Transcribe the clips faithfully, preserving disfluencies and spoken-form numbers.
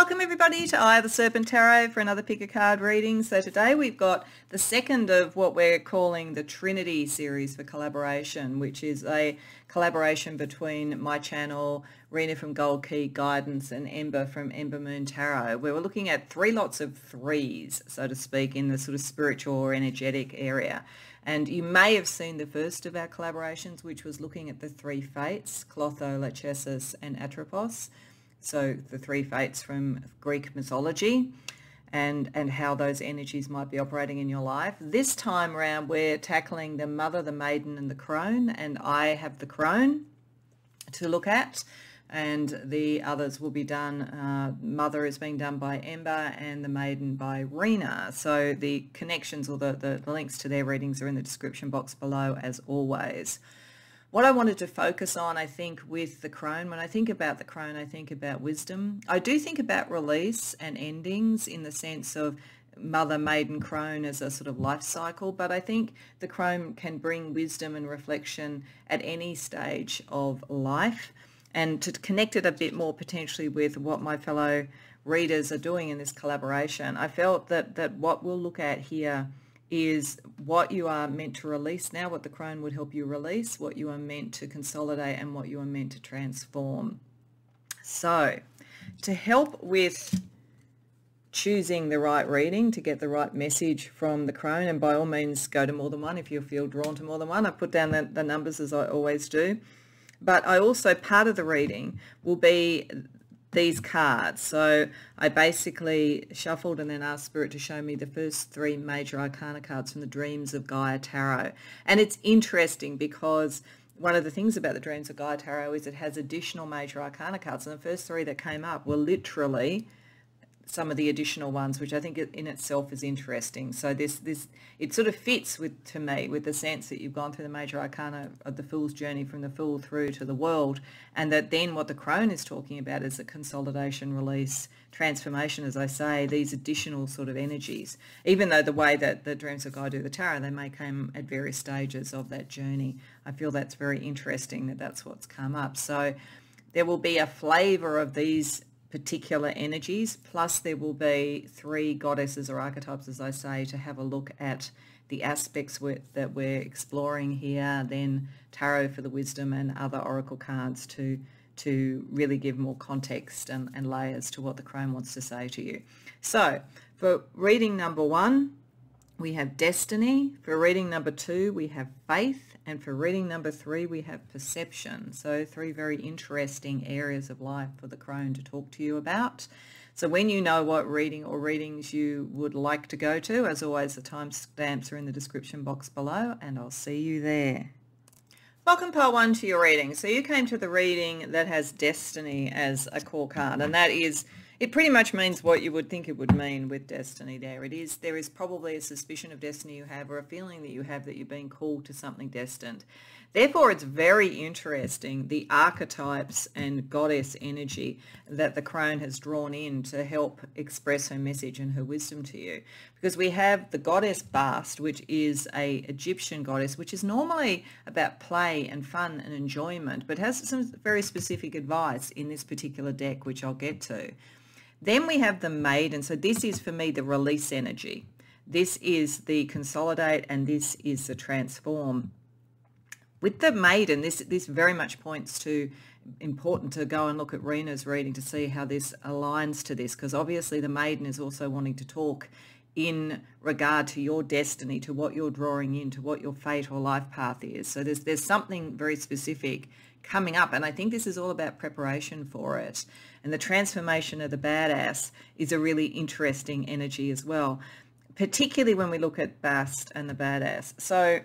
Welcome everybody to Eye of the Serpent Tarot for another pick a card reading. So today we've got the second of what we're calling the Trinity Series for collaboration, which is a collaboration between my channel, Rena from Gold Key Guidance, and Ember from Ember Moon Tarot, where we're looking at three lots of threes, so to speak, in the sort of spiritual or energetic area. And you may have seen the first of our collaborations, which was looking at the three fates, Clotho, Lachesis, and Atropos. So the three fates from Greek mythology and, and how those energies might be operating in your life. This time around, we're tackling the mother, the maiden, and the crone, and I have the crone to look at, and the others will be done. Uh, mother is being done by Ember and the maiden by Rena. So the connections or the, the, the links to their readings are in the description box below as always. What I wanted to focus on, I think, with the crone, when I think about the crone, I think about wisdom. I do think about release and endings in the sense of mother, maiden, crone as a sort of life cycle, but I think the crone can bring wisdom and reflection at any stage of life. And to connect it a bit more potentially with what my fellow readers are doing in this collaboration, I felt that, that what we'll look at here is what you are meant to release now, what the crone would help you release, what you are meant to consolidate, and what you are meant to transform. So to help with choosing the right reading to get the right message from the crone, and by all means go to more than one if you feel drawn to more than one. I put down the, the numbers as I always do. But I also, part of the reading will be these cards. So I basically shuffled and then asked Spirit to show me the first three major arcana cards from the Dreams of Gaia Tarot. And it's interesting because one of the things about the Dreams of Gaia Tarot is it has additional major arcana cards, and the first three that came up were literally some of the additional ones, which I think in itself is interesting. So this this it sort of fits with, to me, with the sense that you've gone through the major arcana of the Fool's Journey, from the Fool through to the World, and that then what the crone is talking about is the consolidation, release, transformation, as I say, these additional sort of energies, even though the way that the Dreams of God do the Tarot, they may come at various stages of that journey. I feel that's very interesting that that's what's come up. So there will be a flavour of these particular energies, plus there will be three goddesses or archetypes, as I say, to have a look at the aspects with, that we're exploring here, then tarot for the wisdom and other oracle cards to to really give more context and, and layers to what the crone wants to say to you. So for reading number one, we have destiny. For reading number two, we have faith. And for reading number three, we have perception. So three very interesting areas of life for the crone to talk to you about. So when you know what reading or readings you would like to go to, as always, the timestamps are in the description box below, and I'll see you there. Welcome part one to your reading. So you came to the reading that has destiny as a core card, and that is, it pretty much means what you would think it would mean with destiny there. It is, there is probably a suspicion of destiny you have, or a feeling that you have that you've been called to something destined. Therefore, it's very interesting, the archetypes and goddess energy that the crone has drawn in to help express her message and her wisdom to you. Because we have the goddess Bast, which is a Egyptian goddess, which is normally about play and fun and enjoyment, but has some very specific advice in this particular deck, which I'll get to. Then we have the maiden. So this is, for me, the release energy. This is the consolidate, and this is the transform. With the maiden, this, this very much points to important to go and look at Rena's reading to see how this aligns to this, because obviously the maiden is also wanting to talk in regard to your destiny, to what you're drawing in, to what your fate or life path is. So there's, there's something very specific coming up, and I think this is all about preparation for it. And the transformation of the badass is a really interesting energy as well, particularly when we look at Bast and the badass. So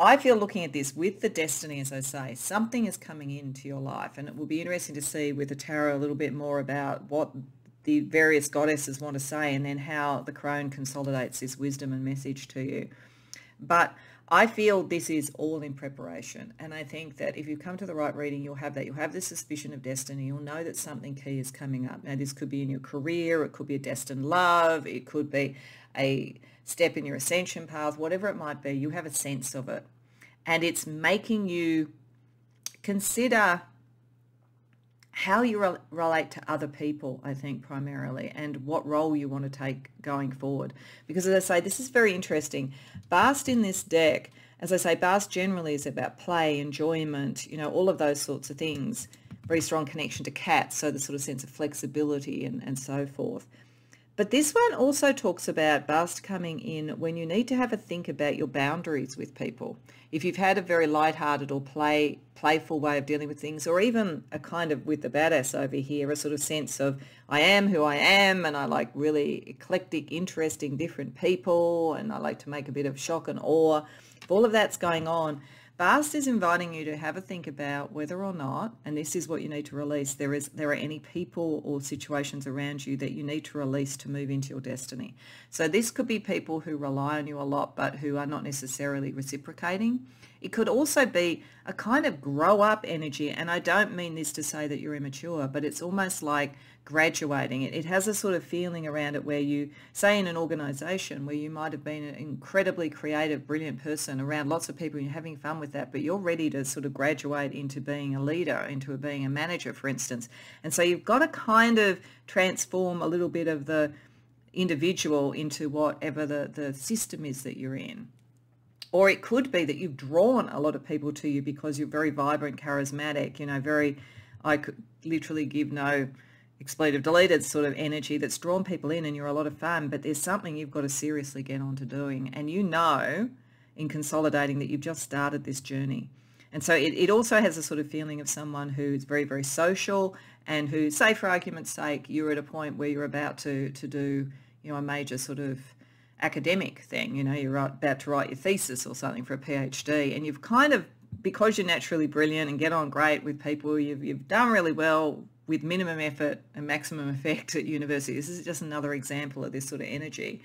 I feel looking at this with the destiny, as I say, something is coming into your life, and it will be interesting to see with the tarot a little bit more about what the various goddesses want to say, and then how the crone consolidates this wisdom and message to you. But I feel this is all in preparation, and I think that if you come to the right reading, you'll have that. You'll have this suspicion of destiny. You'll know that something key is coming up. Now, this could be in your career. It could be a destined love. It could be a step in your ascension path, whatever it might be. You have a sense of it, and it's making you consider how you re relate to other people, I think, primarily, and what role you want to take going forward. Because as I say, this is very interesting. Bast in this deck, as I say, Bast generally is about play, enjoyment, you know, all of those sorts of things. Very strong connection to cats, so the sort of sense of flexibility and, and so forth. But this one also talks about Bast coming in when you need to have a think about your boundaries with people. If you've had a very lighthearted or play, playful way of dealing with things, or even a kind of, with the badass over here, a sort of sense of I am who I am and I like really eclectic, interesting, different people and I like to make a bit of shock and awe. If all of that's going on, Bast is inviting you to have a think about whether or not, and this is what you need to release, there is there are any people or situations around you that you need to release to move into your destiny. So this could be people who rely on you a lot but who are not necessarily reciprocating. It could also be a kind of grow up energy, and I don't mean this to say that you're immature, but it's almost like graduating. It, it has a sort of feeling around it where you, say in an organization where you might have been an incredibly creative, brilliant person around lots of people and you're having fun with that, but you're ready to sort of graduate into being a leader, into being a manager, for instance. And so you've got to kind of transform a little bit of the individual into whatever the, the system is that you're in. Or it could be that you've drawn a lot of people to you because you're very vibrant, charismatic, you know, very, I could literally give no expletive deleted sort of energy that's drawn people in and you're a lot of fun, but there's something you've got to seriously get on to doing. And you know, in consolidating, that you've just started this journey. And so it, it also has a sort of feeling of someone who's very, very social and who, say for argument's sake, you're at a point where you're about to, to do, you know, a major sort of academic thing, you know, you're about to write your thesis or something for a PhD, and you've kind of, because you're naturally brilliant and get on great with people, you've, you've done really well with minimum effort and maximum effect at university. This is just another example of this sort of energy.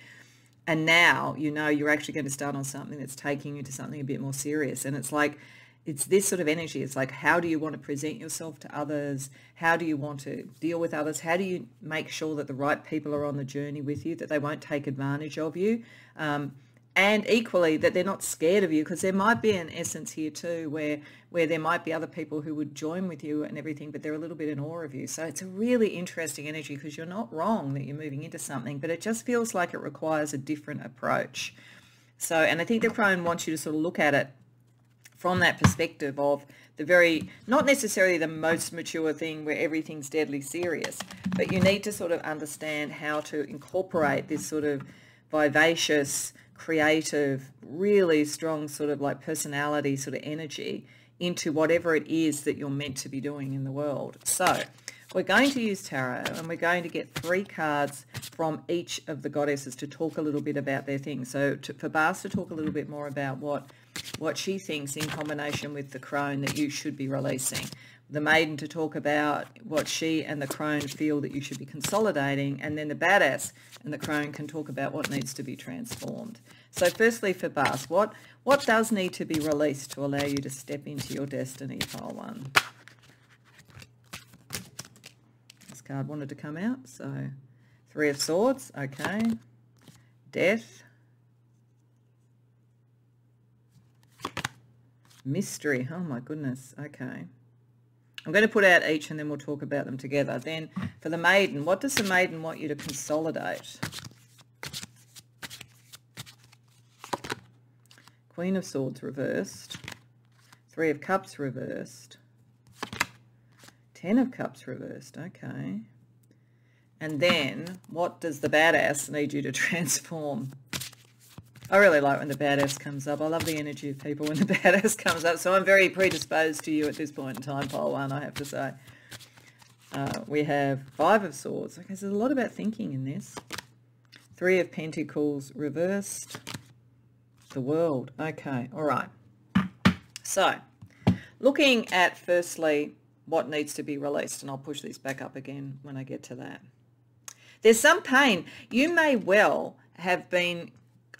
And now, you know, you're actually going to start on something that's taking you to something a bit more serious. And it's like, it's this sort of energy. It's like, how do you want to present yourself to others? How do you want to deal with others? How do you make sure that the right people are on the journey with you, that they won't take advantage of you? Um, and equally, that they're not scared of you, because there might be an essence here too where where there might be other people who would join with you and everything, but they're a little bit in awe of you. So it's a really interesting energy, because you're not wrong that you're moving into something, but it just feels like it requires a different approach. So, and I think the crone wants you to sort of look at it from that perspective of the very, not necessarily the most mature thing where everything's deadly serious, but you need to sort of understand how to incorporate this sort of vivacious, creative, really strong sort of like personality sort of energy into whatever it is that you're meant to be doing in the world. So we're going to use tarot, and we're going to get three cards from each of the goddesses to talk a little bit about their thing. So to, for Bast to talk a little bit more about what, what she thinks in combination with the crone that you should be releasing. The maiden to talk about what she and the crone feel that you should be consolidating, and then the badass and the crone can talk about what needs to be transformed. So firstly for Bast, what, what does need to be released to allow you to step into your destiny, pile one? This card wanted to come out, so Three of Swords, okay. Death. Mystery, oh my goodness, okay. I'm going to put out each and then we'll talk about them together. Then for the maiden, what does the maiden want you to consolidate? Queen of Swords reversed. Three of Cups reversed. Ten of Cups reversed. Okay. And then what does the badass need you to transform? I really like when the badass comes up. I love the energy of people when the badass comes up. So I'm very predisposed to you at this point in time, pile one, I have to say. Uh, we have Five of Swords. Okay, so there's a lot about thinking in this. Three of Pentacles reversed. The World. Okay, all right. So looking at firstly what needs to be released, and I'll push these back up again when I get to that. There's some pain. You may well have been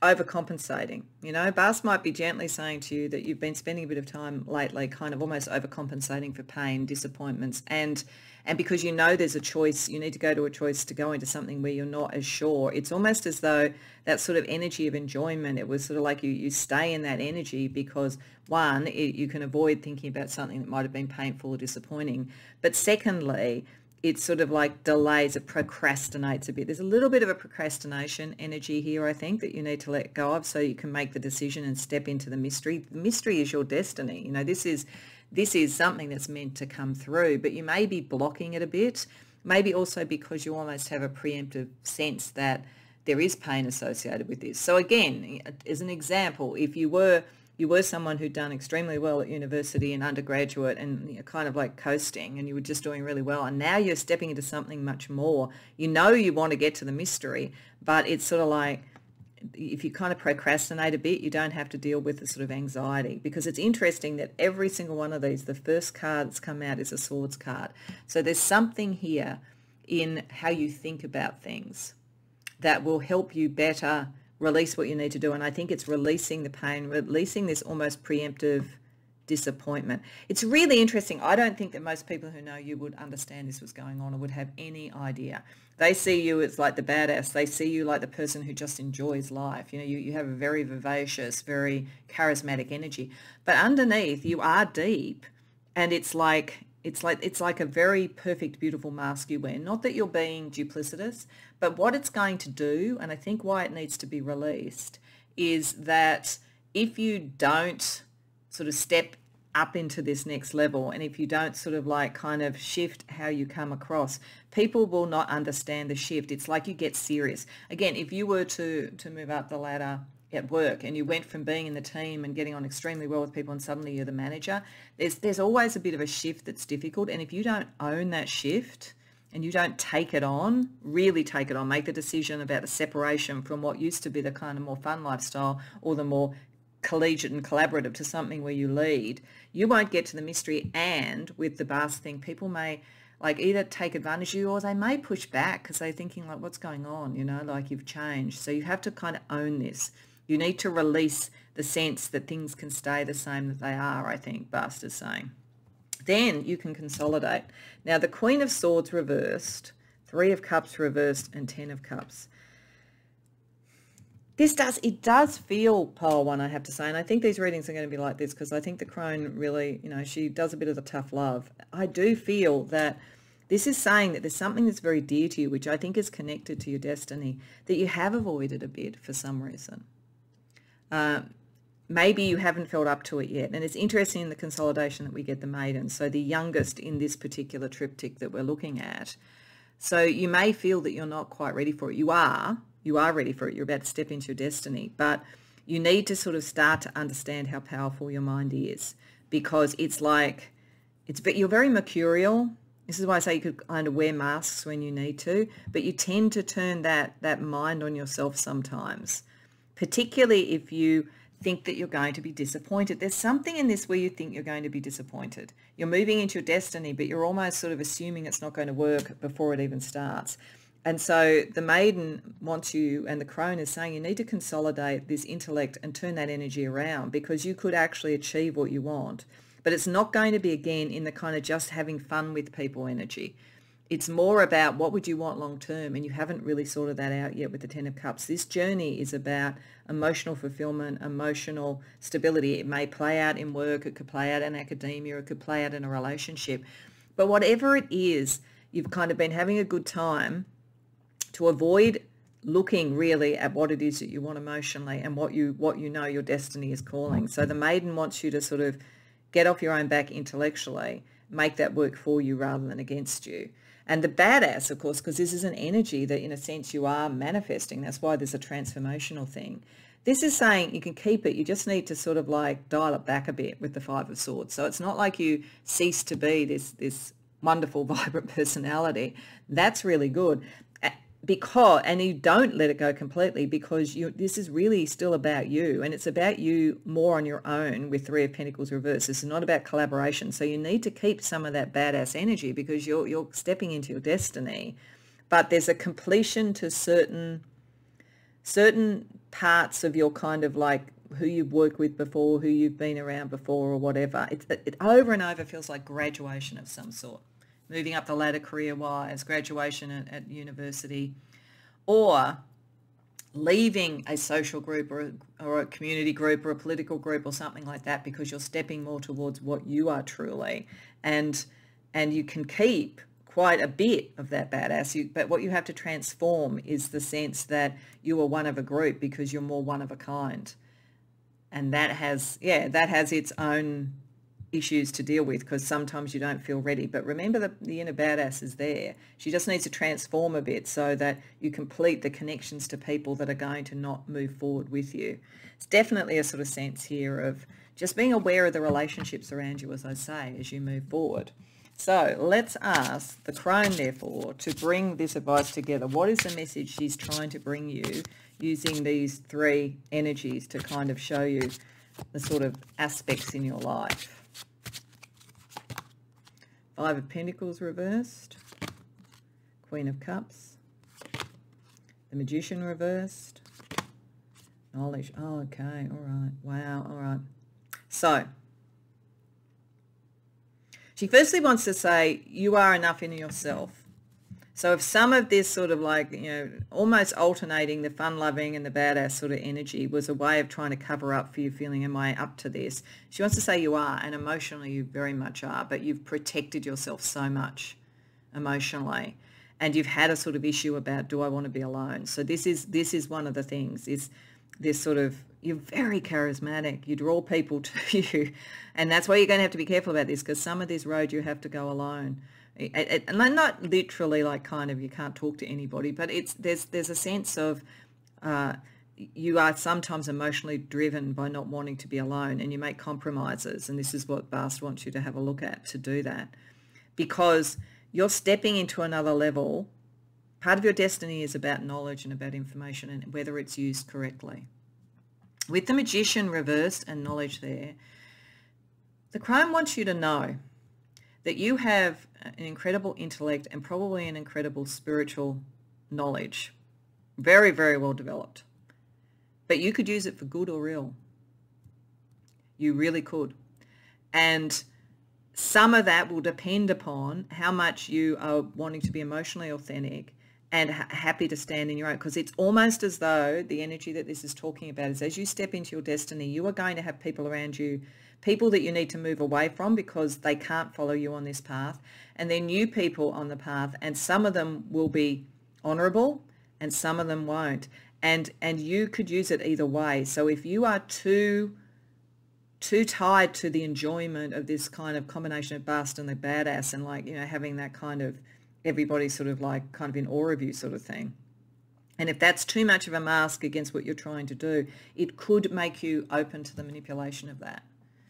overcompensating. You know, Bast might be gently saying to you that you've been spending a bit of time lately kind of almost overcompensating for pain, disappointments, and and because you know there's a choice, you need to go to a choice to go into something where you're not as sure. It's almost as though that sort of energy of enjoyment, it was sort of like you, you stay in that energy because, one, it, you can avoid thinking about something that might have been painful or disappointing. But secondly, it sort of like delays, it procrastinates a bit. There's a little bit of a procrastination energy here, I think, that you need to let go of so you can make the decision and step into the mystery. The mystery is your destiny. You know, this is this is something that's meant to come through, but you may be blocking it a bit, maybe also because you almost have a preemptive sense that there is pain associated with this. So again, as an example, if you were you were someone who'd done extremely well at university and undergraduate and, you know, kind of like coasting, and you were just doing really well, and now you're stepping into something much more. You know you want to get to the mystery, but it's sort of like if you kind of procrastinate a bit, you don't have to deal with the sort of anxiety, because it's interesting that every single one of these, the first card that's come out is a Swords card. So there's something here in how you think about things that will help you better release what you need to do. And I think it's releasing the pain, releasing this almost preemptive disappointment. It's really interesting. I don't think that most people who know you would understand this was going on or would have any idea. They see you as like the badass. They see you like the person who just enjoys life. You know, you, you have a very vivacious, very charismatic energy. But underneath, you are deep, and it's like It's like it's like a very perfect, beautiful mask you wear. Not that you're being duplicitous, but what it's going to do, and I think why it needs to be released, is that if you don't sort of step up into this next level, and if you don't sort of like kind of shift how you come across, people will not understand the shift. It's like you get serious. Again, if you were to, to move up the ladder at work and you went from being in the team and getting on extremely well with people and suddenly you're the manager, there's there's always a bit of a shift that's difficult. And if you don't own that shift and you don't take it on, really take it on, make the decision about the separation from what used to be the kind of more fun lifestyle or the more collegiate and collaborative to something where you lead, you won't get to the mystery. And with the Bast thing, people may like either take advantage of you or they may push back because they're thinking like, what's going on? You know, like you've changed. So you have to kind of own this. You need to release the sense that things can stay the same that they are, I think, Bast is saying. Then you can consolidate. Now, the Queen of Swords reversed, Three of Cups reversed, and Ten of Cups. This does, it does feel pile one, I have to say, and I think these readings are going to be like this because I think the crone really, you know, she does a bit of the tough love. I do feel that this is saying that there's something that's very dear to you, which I think is connected to your destiny, that you have avoided a bit for some reason. Uh, maybe you haven't felt up to it yet. And it's interesting in the consolidation that we get the maiden, so the youngest in this particular triptych that we're looking at. So you may feel that you're not quite ready for it. You are. You are ready for it. You're about to step into your destiny. But you need to sort of start to understand how powerful your mind is, because it's like it's you're very mercurial. This is why I say you could kind of wear masks when you need to, but you tend to turn that, that mind on yourself sometimes, particularly if you think that you're going to be disappointed. There's something in this where you think you're going to be disappointed. You're moving into your destiny, but you're almost sort of assuming it's not going to work before it even starts. And so the maiden wants you, and the crone is saying you need to consolidate this intellect and turn that energy around, because you could actually achieve what you want. But it's not going to be, again, in the kind of just having fun with people energy. It's more about what would you want long term, and you haven't really sorted that out yet with the Ten of Cups. This journey is about emotional fulfillment, emotional stability. It may play out in work, it could play out in academia, it could play out in a relationship. But whatever it is, you've kind of been having a good time to avoid looking really at what it is that you want emotionally and what you what you know your destiny is calling. So the maiden wants you to sort of get off your own back intellectually, make that work for you rather than against you. And the badass, of course, because this is an energy that, in a sense, you are manifesting. That's why there's a transformational thing. This is saying you can keep it. You just need to sort of like dial it back a bit with the Five of Swords. So it's not like you cease to be this, this wonderful, vibrant personality. That's really good. Because, and you don't let it go completely, because you, this is really still about you, and it's about you more on your own with Three of Pentacles reversed. It's not about collaboration. So you need to keep some of that badass energy because you're, you're stepping into your destiny, but there's a completion to certain certain parts of your kind of like who you've worked with before, who you've been around before or whatever. It, it, it over and over feels like graduation of some sort, moving up the ladder career-wise, graduation at, at university, or leaving a social group or a, or a community group or a political group or something like that, because you're stepping more towards what you are truly, and and you can keep quite a bit of that badass you, but what you have to transform is the sense that you are one of a group because you're more one of a kind, and that has yeah that has its own issues to deal with, because sometimes you don't feel ready. But remember that the inner badass is there. She just needs to transform a bit so that you complete the connections to people that are going to not move forward with you. It's definitely a sort of sense here of just being aware of the relationships around you, as I say, as you move forward. So let's ask the crone, therefore, to bring this advice together. What is the message she's trying to bring you using these three energies to kind of show you the sort of aspects in your life? Five of Pentacles reversed, Queen of Cups, the Magician reversed, knowledge. Oh, okay, all right, wow, all right. So, she firstly wants to say you are enough in yourself. So if some of this sort of like, you know, almost alternating the fun-loving and the badass sort of energy was a way of trying to cover up for you feeling, am I up to this? She wants to say you are, and emotionally you very much are, but you've protected yourself so much emotionally, and you've had a sort of issue about, do I want to be alone? So this is, this is one of the things, is this sort of, you're very charismatic, you draw people to you, and that's why you're going to have to be careful about this, because some of this road you have to go alone. And not literally like kind of you can't talk to anybody, but it's there's there's a sense of uh, you are sometimes emotionally driven by not wanting to be alone, and you make compromises, and this is what Bast wants you to have a look at, to do that, because you're stepping into another level. Part of your destiny is about knowledge and about information and whether it's used correctly. With the Magician reversed and knowledge there, the crone wants you to know that you have an incredible intellect and probably an incredible spiritual knowledge, very, very well developed, but you could use it for good or ill. You really could. And some of that will depend upon how much you are wanting to be emotionally authentic and ha happy to stand in your own, because it's almost as though the energy that this is talking about is, as you step into your destiny, you are going to have people around you, people that you need to move away from because they can't follow you on this path, and they're new people on the path, and some of them will be honourable and some of them won't, and and you could use it either way. So if you are too too tied to the enjoyment of this kind of combination of Bast and the badass, and like, you know, having that kind of everybody sort of like kind of in awe of you sort of thing, and if that's too much of a mask against what you're trying to do, it could make you open to the manipulation of that,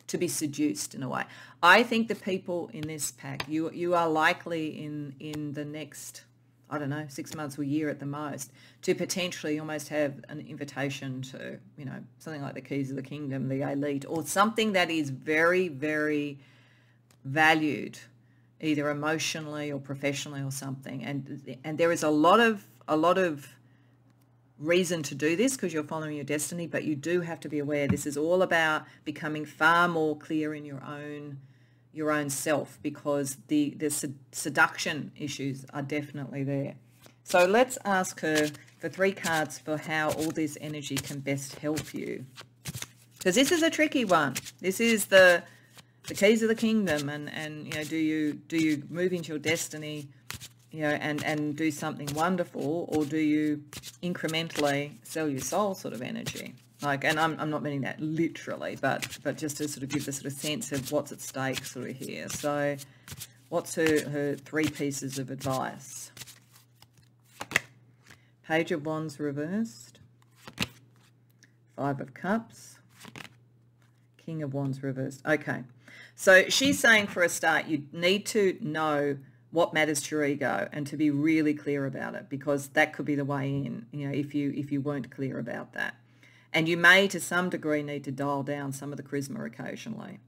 to be seduced in a way. I think the people in this pack, you you are likely in in the next, I don't know, six months or a year at the most, to potentially almost have an invitation to, you know, something like the Keys of the Kingdom, the Elite, or something that is very, very valued, either emotionally or professionally or something. And and there is a lot of a lot of reason to do this because you're following your destiny, but you do have to be aware this is all about becoming far more clear in your own your own self, because the the seduction issues are definitely there. So let's ask her for three cards for how all this energy can best help you, because this is a tricky one. This is the the Keys of the Kingdom, and and you know, do you do you move into your destiny, you know, and, and do something wonderful, or do you incrementally sell your soul sort of energy? Like, and I'm, I'm not meaning that literally, but, but just to sort of give the sort of sense of what's at stake sort of here. So what's her, her three pieces of advice? Page of Wands reversed, Five of Cups, King of Wands reversed. Okay, so she's saying for a start, you need to know what matters to your ego, and to be really clear about it, because that could be the way in, you know, if you if you weren't clear about that. And you may, to some degree, need to dial down some of the charisma occasionally.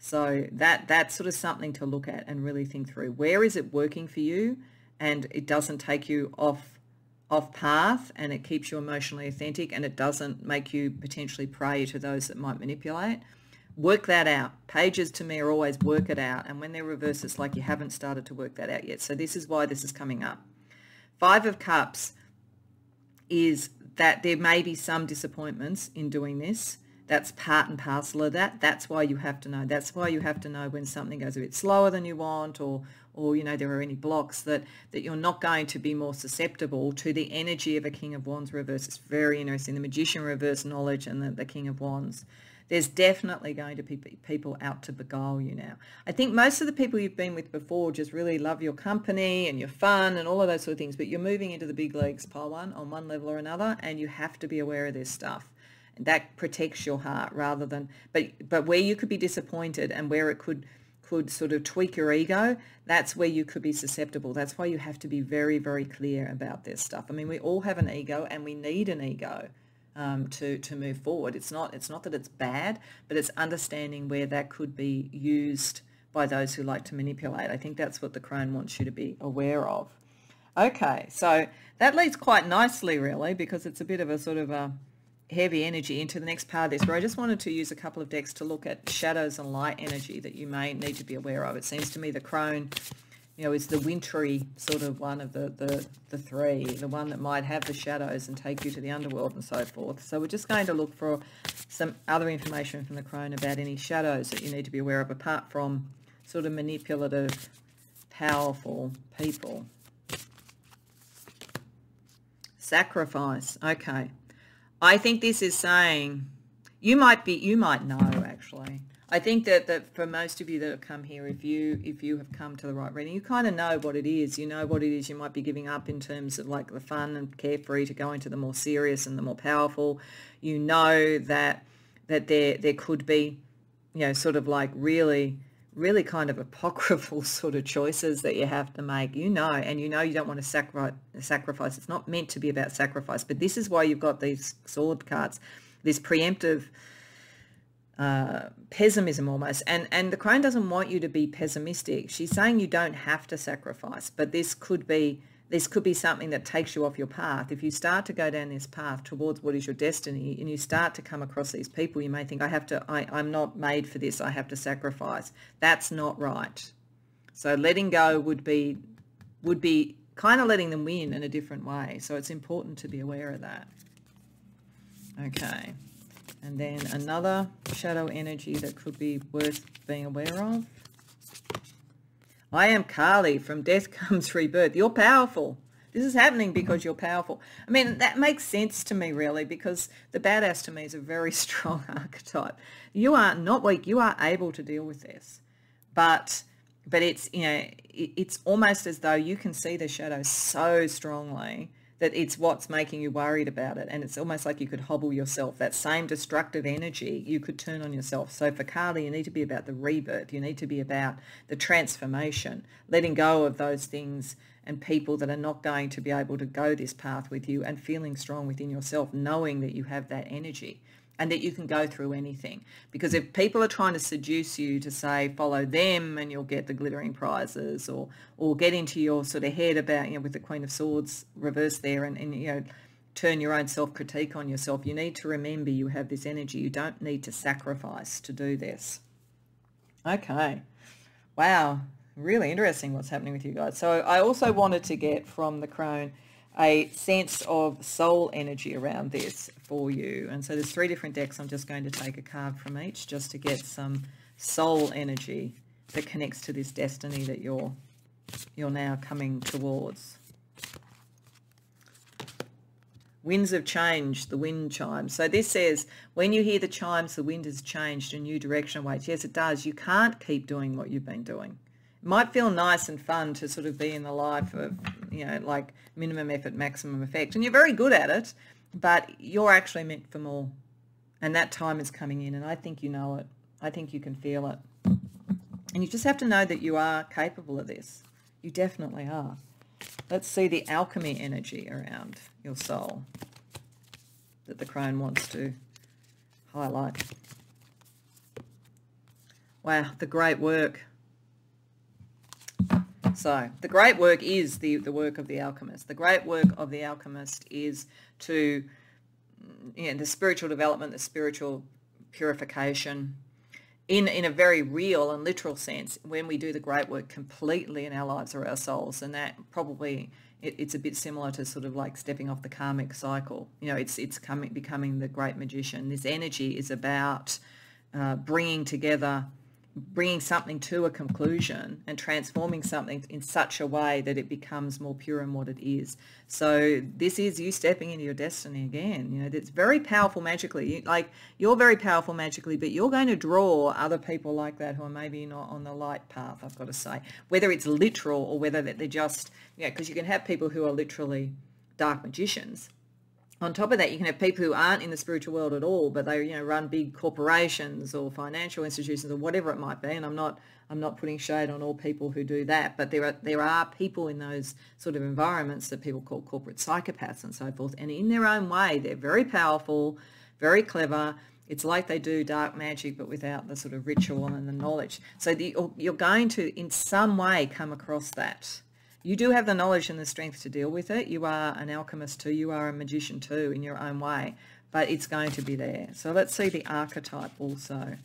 So that that's sort of something to look at and really think through. Where is it working for you? And it doesn't take you off off path, and it keeps you emotionally authentic, and it doesn't make you potentially prey to those that might manipulate. Work that out. Pages to me are always work it out, and when they're reversed, it's like you haven't started to work that out yet. So this is why this is coming up. Five of Cups is that there may be some disappointments in doing this. That's part and parcel of that. That's why you have to know. That's why you have to know when something goes a bit slower than you want, or, or you know, there are any blocks, that, that you're not going to be more susceptible to the energy of a King of Wands reverse. It's very interesting. The Magician reverse knowledge and the, the King of Wands. There's definitely going to be people out to beguile you now. I think most of the people you've been with before just really love your company and your fun and all of those sort of things, but you're moving into the big leagues, pile one, on one level or another, and you have to be aware of this stuff. That protects your heart rather than, but but where you could be disappointed and where it could could sort of tweak your ego, that's where you could be susceptible. That's why you have to be very, very clear about this stuff. I mean, we all have an ego, and we need an ego um, to to move forward. It's not it's not that it's bad, but it's understanding where that could be used by those who like to manipulate. I think that's what the crone wants you to be aware of. Okay, so that leads quite nicely, really, because it's a bit of a sort of a heavy energy into the next part of this, where I just wanted to use a couple of decks to look at shadows and light energy that you may need to be aware of. It seems to me the crone, you know, is the wintry sort of one of the, the, the three, the one that might have the shadows and take you to the underworld and so forth. So we're just going to look for some other information from the crone about any shadows that you need to be aware of, apart from sort of manipulative, powerful people. Sacrifice. Okay. I think this is saying, you might be, you might know actually. I think that, that for most of you that have come here, if you if you have come to the right reading, you kind of know what it is. You know what it is you might be giving up in terms of like the fun and carefree to go into the more serious and the more powerful. You know that that there there could be, you know, sort of like really, really kind of apocryphal sort of choices that you have to make, you know, and you know you don't want to sacrifice. It's not meant to be about sacrifice, but this is why you've got these sword cards, this preemptive uh, pessimism almost. And, and the crone doesn't want you to be pessimistic. She's saying you don't have to sacrifice, but this could be, this could be something that takes you off your path. If you start to go down this path towards what is your destiny, and you start to come across these people, you may think, I have to, I, I'm not made for this. I have to sacrifice. That's not right. So letting go would be, would be kind of letting them win in a different way. So it's important to be aware of that. Okay. And then another shadow energy that could be worth being aware of. I am Kali, from death comes rebirth. You're powerful. This is happening because you're powerful. I mean, that makes sense to me, really, because the badass to me is a very strong archetype. You are not weak. You are able to deal with this. But but it's, you know, it's almost as though you can see the shadow so strongly that it's what's making you worried about it. And it's almost like you could hobble yourself. That same destructive energy you could turn on yourself. So for Kali, you need to be about the rebirth. You need to be about the transformation, letting go of those things and people that are not going to be able to go this path with you, and feeling strong within yourself, knowing that you have that energy and that you can go through anything. Because if people are trying to seduce you to say, follow them and you'll get the glittering prizes, or or get into your sort of head about, you know, with the Queen of Swords reversed there, and, and you know, turn your own self-critique on yourself, you need to remember you have this energy. You don't need to sacrifice to do this. Okay. Wow. Really interesting what's happening with you guys. So I also wanted to get from the crone a sense of soul energy around this for you. And so there's three different decks. I'm just going to take a card from each just to get some soul energy that connects to this destiny that you're you're now coming towards. Winds of change, the wind chime. So this says, when you hear the chimes, the wind has changed, a new direction awaits. Yes, it does. You can't keep doing what you've been doing. It might feel nice and fun to sort of be in the life of, you know, like minimum effort, maximum effect. And you're very good at it, but you're actually meant for more. And that time is coming in, and I think you know it. I think you can feel it. And you just have to know that you are capable of this. You definitely are. Let's see the alchemy energy around your soul that the crone wants to highlight. Wow, the great work. So the great work is the, the work of the alchemist. The great work of the alchemist is to, you know, the spiritual development, the spiritual purification in, in a very real and literal sense, when we do the great work completely in our lives or our souls. And that probably, it, it's a bit similar to sort of like stepping off the karmic cycle. You know, it's, it's coming, becoming the great magician. This energy is about uh, bringing together, bringing something to a conclusion and transforming something in such a way that it becomes more pure in what it is. So this is you stepping into your destiny again. You know, that's very powerful magically. Like, you're very powerful magically, but you're going to draw other people like that who are maybe not on the light path, I've got to say, whether it's literal or whether that they're just, yeah, you know, because you can have people who are literally dark magicians. On top of that, you can have people who aren't in the spiritual world at all, but they, you know, run big corporations or financial institutions or whatever it might be. And I'm not, I'm not putting shade on all people who do that, but there are, there are people in those sort of environments that people call corporate psychopaths and so forth. And in their own way, they're very powerful, very clever. It's like they do dark magic, but without the sort of ritual and the knowledge. So the, you're going to, in some way, come across that. You do have the knowledge and the strength to deal with it. You are an alchemist too. You are a magician too in your own way, but it's going to be there. So let's see the archetype also.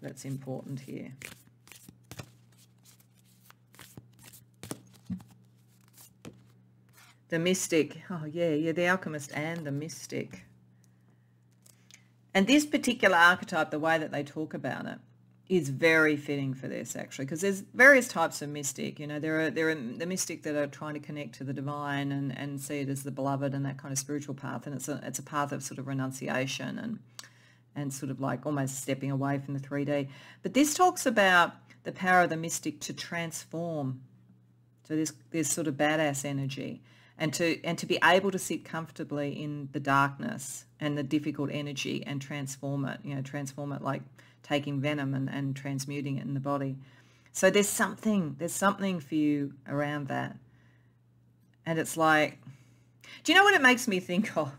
That's important here. The mystic. Oh yeah, yeah, the alchemist and the mystic. And this particular archetype, the way that they talk about it, is very fitting for this, actually, because there's various types of mystic. You know, there are there are the mystic that are trying to connect to the divine and, and see it as the beloved and that kind of spiritual path, and it's a it's a path of sort of renunciation and and sort of like almost stepping away from the three D. But this talks about the power of the mystic to transform. So there's there's sort of badass energy, and to and to be able to sit comfortably in the darkness and the difficult energy and transform it. You know, transform it like taking venom and, and transmuting it in the body. So there's something, there's something for you around that. And it's like, do you know what it makes me think of?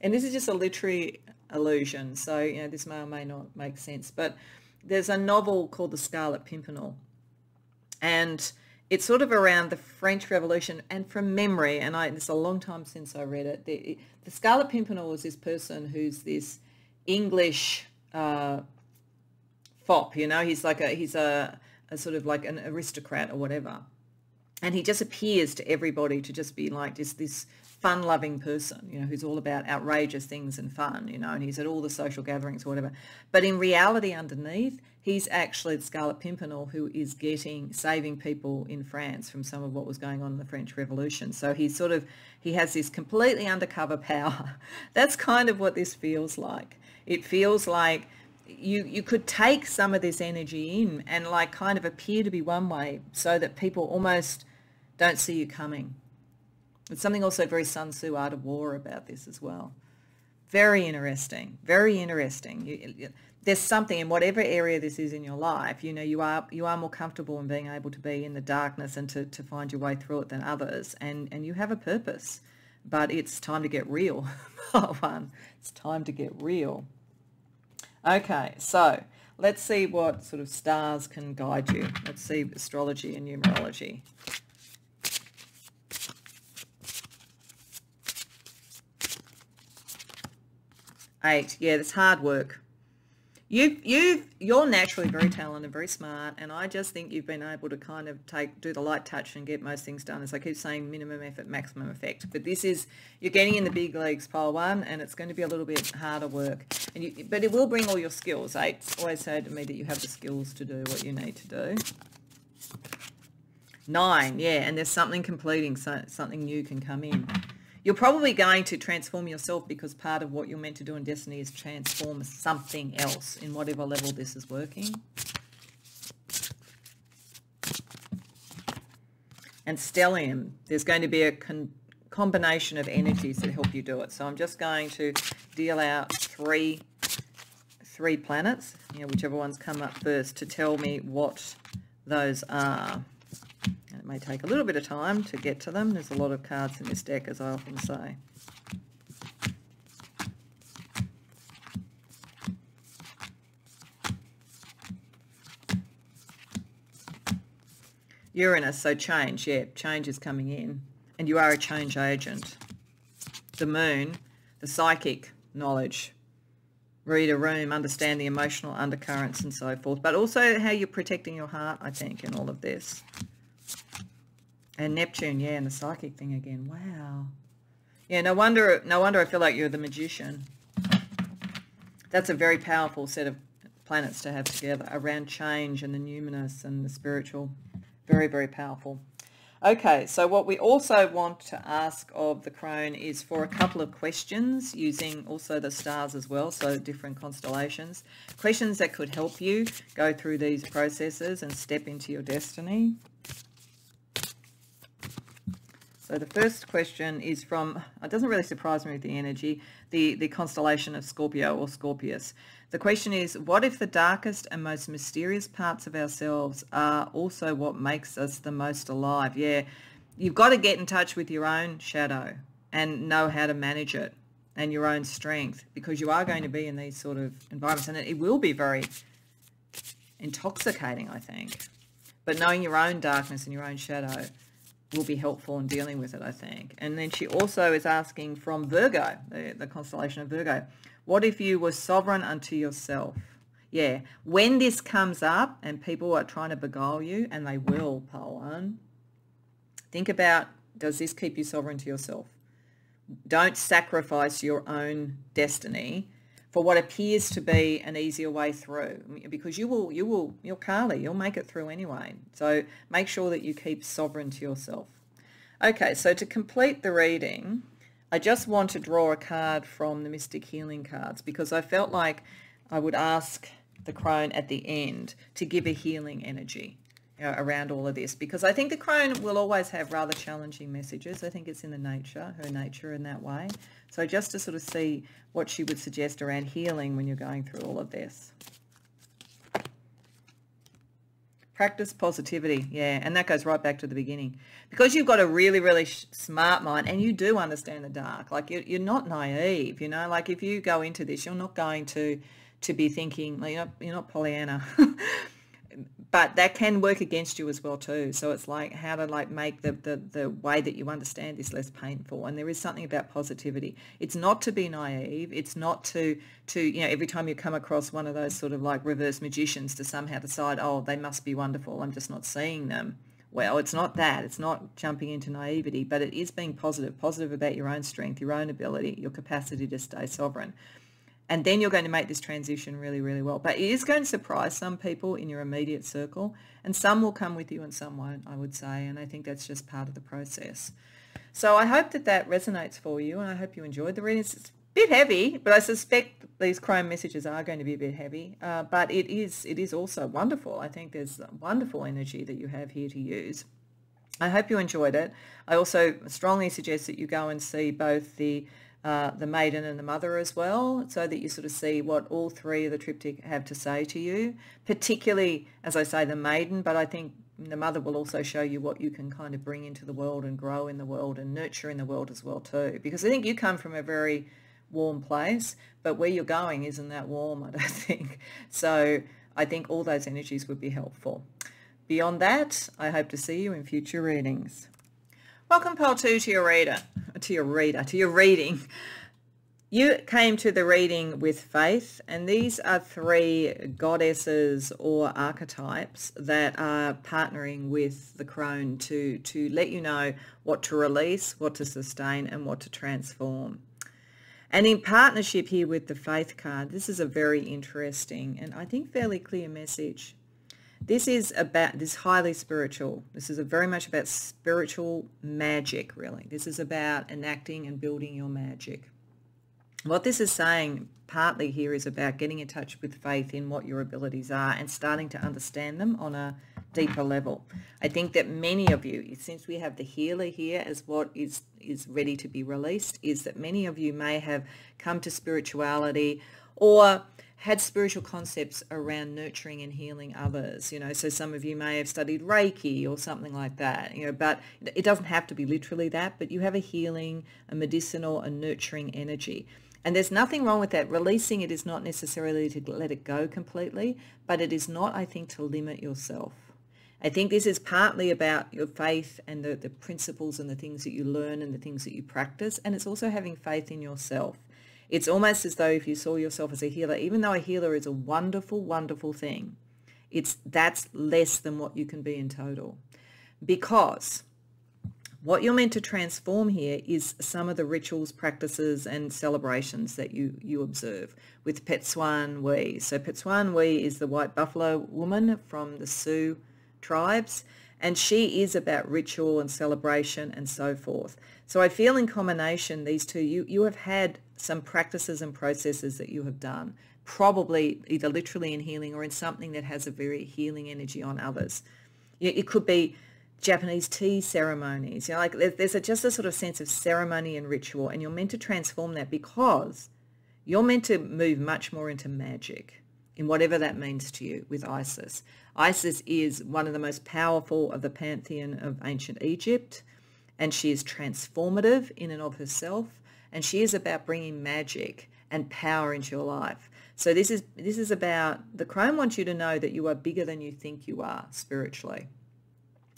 And this is just a literary allusion, so, you know, this may or may not make sense, but there's a novel called The Scarlet Pimpernel. And it's sort of around the French Revolution, and from memory, and I, it's a long time since I read it, the, the Scarlet Pimpernel was this person who's this English uh fop, you know, he's like a he's a, a sort of like an aristocrat or whatever, and he just appears to everybody to just be like just this fun-loving person, you know, who's all about outrageous things and fun, you know, and he's at all the social gatherings or whatever, but in reality underneath he's actually the Scarlet Pimpernel, who is getting saving people in France from some of what was going on in the French Revolution. So he's sort of he has this completely undercover power. That's kind of what this feels like. It feels like you you could take some of this energy in and like kind of appear to be one way so that people almost don't see you coming. It's something also very Sun Tzu, Art of War, about this as well. Very interesting, very interesting. You, you, there's something in whatever area this is in your life, you know, you are you are more comfortable in being able to be in the darkness and to, to find your way through it than others, and, and you have a purpose. But it's time to get real. Part one, it's time to get real. Okay, so let's see what sort of stars can guide you. Let's see astrology and numerology. Eight, yeah, that's hard work. You, you, you're naturally very talented, very smart, and I just think you've been able to kind of take, do the light touch and get most things done. As I keep saying, minimum effort, maximum effect. But this is, you're getting in the big leagues, pile one, and it's going to be a little bit harder work. And you, but it will bring all your skills. Eight's always said to me that you have the skills to do what you need to do. Nine, yeah, and there's something completing, so something new can come in. You're probably going to transform yourself, because part of what you're meant to do in destiny is transform something else in whatever level this is working. And stellium, there's going to be a con combination of energies that help you do it. So I'm just going to deal out three, three planets, you know, whichever one's come up first, to tell me what those are. It may take a little bit of time to get to them. There's a lot of cards in this deck, as I often say. Uranus, so change, yeah, change is coming in. And you are a change agent. The moon, the psychic knowledge. Read a room, understand the emotional undercurrents and so forth. But also how you're protecting your heart, I think, in all of this. And Neptune, yeah, and the psychic thing again. Wow. Yeah, no wonder, no wonder I feel like you're the magician. That's a very powerful set of planets to have together around change and the numinous and the spiritual. Very, very powerful. Okay, so what we also want to ask of the crone is for a couple of questions using also the stars as well, so different constellations. Questions that could help you go through these processes and step into your destiny. So the first question is from, it doesn't really surprise me with the energy, the, the constellation of Scorpio or Scorpius. The question is, what if the darkest and most mysterious parts of ourselves are also what makes us the most alive? Yeah, you've got to get in touch with your own shadow and know how to manage it and your own strength, because you are going to be in these sort of environments and it will be very intoxicating, I think. But knowing your own darkness and your own shadow will be helpful in dealing with it, I think. And then she also is asking from Virgo, the, the constellation of Virgo, what if you were sovereign unto yourself? Yeah, when this comes up and people are trying to beguile you, and they will, Pawan, think about, does this keep you sovereign to yourself? Don't sacrifice your own destiny for what appears to be an easier way through, because you will, you will, you're Kali, you'll make it through anyway. So make sure that you keep sovereign to yourself. Okay, so to complete the reading, I just want to draw a card from the Mystic Healing cards, because I felt like I would ask the crone at the end to give a healing energy, you know, around all of this, because I think the crone will always have rather challenging messages. I think it's in the nature, her nature in that way. So just to sort of see what she would suggest around healing when you're going through all of this. Practice positivity, yeah, and that goes right back to the beginning. Because you've got a really, really smart mind and you do understand the dark. Like, you're, you're not naive, you know. Like, if you go into this, you're not going to, to be thinking, like, you're not, you're not Pollyanna. But that can work against you as well too. So it's like how to like make the, the, the way that you understand this less painful. And there is something about positivity. It's not to be naive. It's not to, to you know, every time you come across one of those sort of like reverse magicians to somehow decide, oh, they must be wonderful, I'm just not seeing them. Well, it's not that. It's not jumping into naivety, but it is being positive, positive about your own strength, your own ability, your capacity to stay sovereign. And then you're going to make this transition really, really well. But it is going to surprise some people in your immediate circle, and some will come with you and some won't, I would say. And I think that's just part of the process. So I hope that that resonates for you, and I hope you enjoyed the readings. It's a bit heavy, but I suspect these crone messages are going to be a bit heavy. Uh, but it is, it is also wonderful. I think there's wonderful energy that you have here to use. I hope you enjoyed it. I also strongly suggest that you go and see both the Uh, the maiden and the mother as well, so that you sort of see what all three of the triptych have to say to you, particularly, as I say, the maiden, but I think the mother will also show you what you can kind of bring into the world and grow in the world and nurture in the world as well too, because I think you come from a very warm place, but where you're going isn't that warm, I don't think. So I think all those energies would be helpful. Beyond that, I hope to see you in future readings. Welcome, Pile two, to your reader, to your reader, to your reading. You came to the reading with faith, and these are three goddesses or archetypes that are partnering with the crone to, to let you know what to release, what to sustain, and what to transform. And in partnership here with the faith card, this is a very interesting and I think fairly clear message. This is about, this highly spiritual. This is a very much about spiritual magic, really. This is about enacting and building your magic. What this is saying partly here is about getting in touch with faith in what your abilities are and starting to understand them on a deeper level. I think that many of you, since we have the healer here as what is, is ready to be released, is that many of you may have come to spirituality or had spiritual concepts around nurturing and healing others, you know, so some of you may have studied Reiki or something like that, you know, but it doesn't have to be literally that, but you have a healing, a medicinal, a nurturing energy. And there's nothing wrong with that. Releasing it is not necessarily to let it go completely, but it is not, I think, to limit yourself. I think this is partly about your faith and the, the principles and the things that you learn and the things that you practice. And it's also having faith in yourself. It's almost as though if you saw yourself as a healer, even though a healer is a wonderful, wonderful thing, it's that's less than what you can be in total. Because what you're meant to transform here is some of the rituals, practices, and celebrations that you, you observe with Ptesan-Wi. So Ptesan-Wi is the white buffalo woman from the Sioux tribes, and she is about ritual and celebration and so forth. So I feel in combination, these two, you, you have had some practices and processes that you have done, probably either literally in healing or in something that has a very healing energy on others. It could be Japanese tea ceremonies, you know, like there's a, just a sort of sense of ceremony and ritual, and you're meant to transform that because you're meant to move much more into magic in whatever that means to you with Isis. Isis is one of the most powerful of the pantheon of ancient Egypt, and she is transformative in and of herself, and she is about bringing magic and power into your life. So this is, this is about, the crone wants you to know that you are bigger than you think you are spiritually.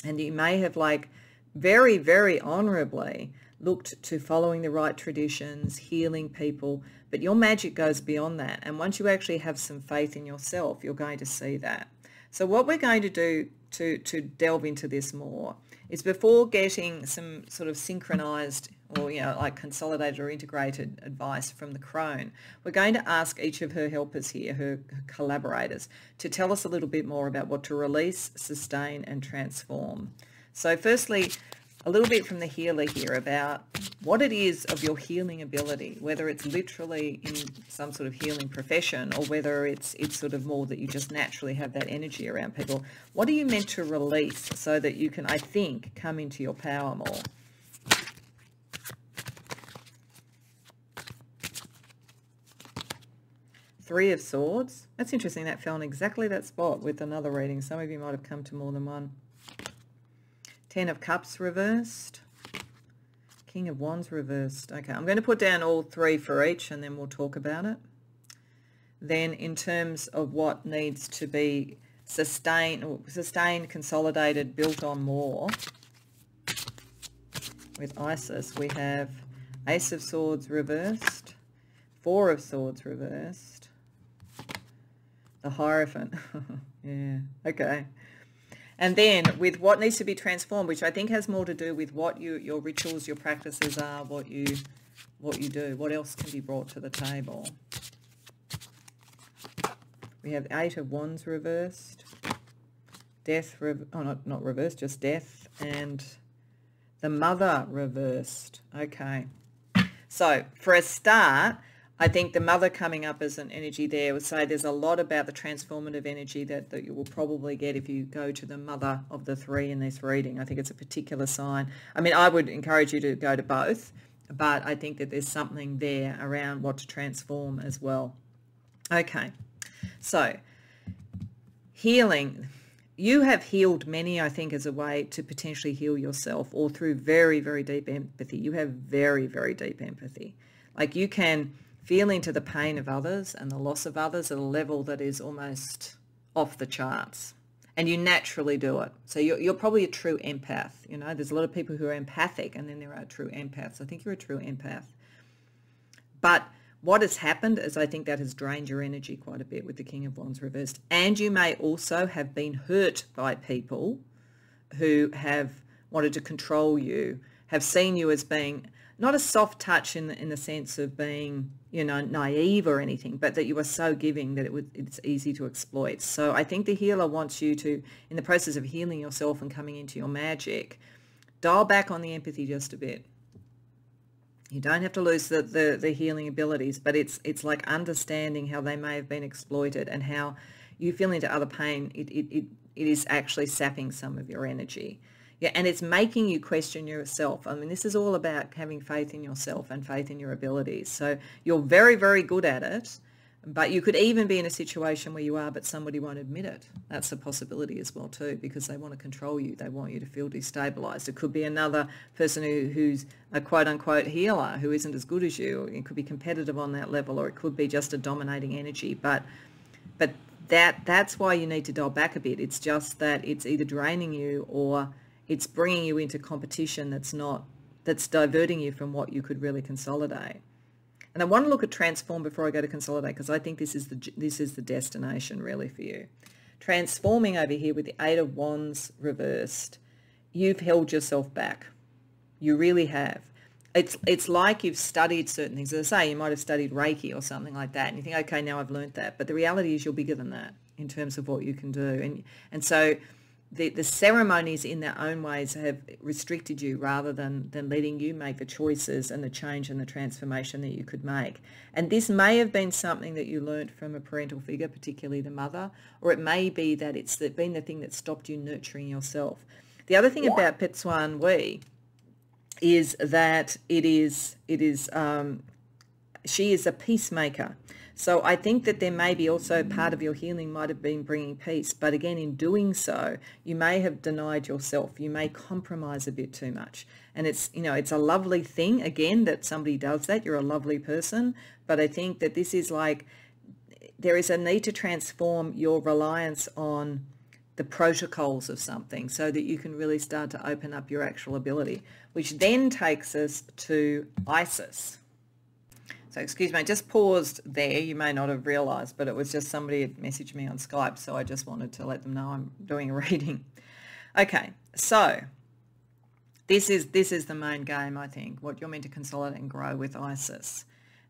And you may have, like, very, very honorably looked to following the right traditions, healing people, but your magic goes beyond that. And once you actually have some faith in yourself, you're going to see that. So what we're going to do to, to delve into this more is, before getting some sort of synchronized or, you know, like consolidated or integrated advice from the crone, we're going to ask each of her helpers here, her collaborators, to tell us a little bit more about what to release, sustain, and transform. So firstly, a little bit from the healer here about what it is of your healing ability, whether it's literally in some sort of healing profession or whether it's it's sort of more that you just naturally have that energy around people. What are you meant to release so that you can, I think, come into your power more? Three of Swords. That's interesting. That fell in exactly that spot with another reading. Some of you might have come to more than one. Ten of Cups reversed. King of Wands reversed. Okay, I'm going to put down all three for each and then we'll talk about it. Then in terms of what needs to be sustained, sustained, consolidated, built on more, with Isis, we have Ace of Swords reversed, Four of Swords reversed, the Hierophant. Yeah, okay. And then with what needs to be transformed, which I think has more to do with what you, your rituals, your practices are, what you, what you do, what else can be brought to the table. We have Eight of Wands reversed, Death, re oh, not, not reversed, just Death, and the Mother reversed. Okay. So for a start, I think the Mother coming up as an energy there would say there's a lot about the transformative energy that, that you will probably get if you go to the Mother of the Three in this reading. I think it's a particular sign. I mean, I would encourage you to go to both, but I think that there's something there around what to transform as well. Okay, so healing. You have healed many, I think, as a way to potentially heal yourself, or through very, very deep empathy. You have very, very deep empathy. Like, you can feel into the pain of others and the loss of others at a level that is almost off the charts. And you naturally do it. So you're, you're probably a true empath. You know, there's a lot of people who are empathic, and then there are true empaths. I think you're a true empath. But what has happened is, I think that has drained your energy quite a bit with the King of Wands reversed. And you may also have been hurt by people who have wanted to control you, have seen you as being not a soft touch in the, in the sense of being, you know, naive or anything, but that you are so giving that it would, it's easy to exploit. So I think the healer wants you to, in the process of healing yourself and coming into your magic, dial back on the empathy just a bit. You don't have to lose the, the, the healing abilities, but it's, it's like understanding how they may have been exploited and how you feel into other pain. It, it, it, it is actually sapping some of your energy. Yeah, and it's making you question yourself. I mean, this is all about having faith in yourself and faith in your abilities. So you're very, very good at it, but you could even be in a situation where you are, but somebody won't admit it. That's a possibility as well too, because they want to control you. They want you to feel destabilized. It could be another person who, who's a quote-unquote healer who isn't as good as you. It could be competitive on that level, or it could be just a dominating energy. But, but that that's why you need to dial back a bit. It's just that it's either draining you or it's bringing you into competition that's not, that's diverting you from what you could really consolidate. And I want to look at transform before I go to consolidate, because I think this is the this is the destination really for you. Transforming over here with the Eight of Wands reversed. You've held yourself back. You really have. It's it's like you've studied certain things. As I say, you might have studied Reiki or something like that, and you think, okay, now I've learned that. But the reality is you're bigger than that in terms of what you can do. And and so the, the ceremonies in their own ways have restricted you rather than, than letting you make the choices and the change and the transformation that you could make. And this may have been something that you learned from a parental figure, particularly the mother, or it may be that it's been the thing that stopped you nurturing yourself. The other thing about Ptesan-Wi is that it is, it is um, she is a peacemaker. So I think that there may be also part of your healing might have been bringing peace. But again, in doing so, you may have denied yourself. You may compromise a bit too much. And it's, you know, it's a lovely thing, again, that somebody does that. You're a lovely person. But I think that this is like, there is a need to transform your reliance on the protocols of something so that you can really start to open up your actual ability, which then takes us to Isis. So excuse me, I just paused there. You may not have realised, but it was just somebody had messaged me on Skype, so I just wanted to let them know I'm doing a reading. Okay, so this is this is the main game, I think, what you're meant to consolidate and grow with Isis.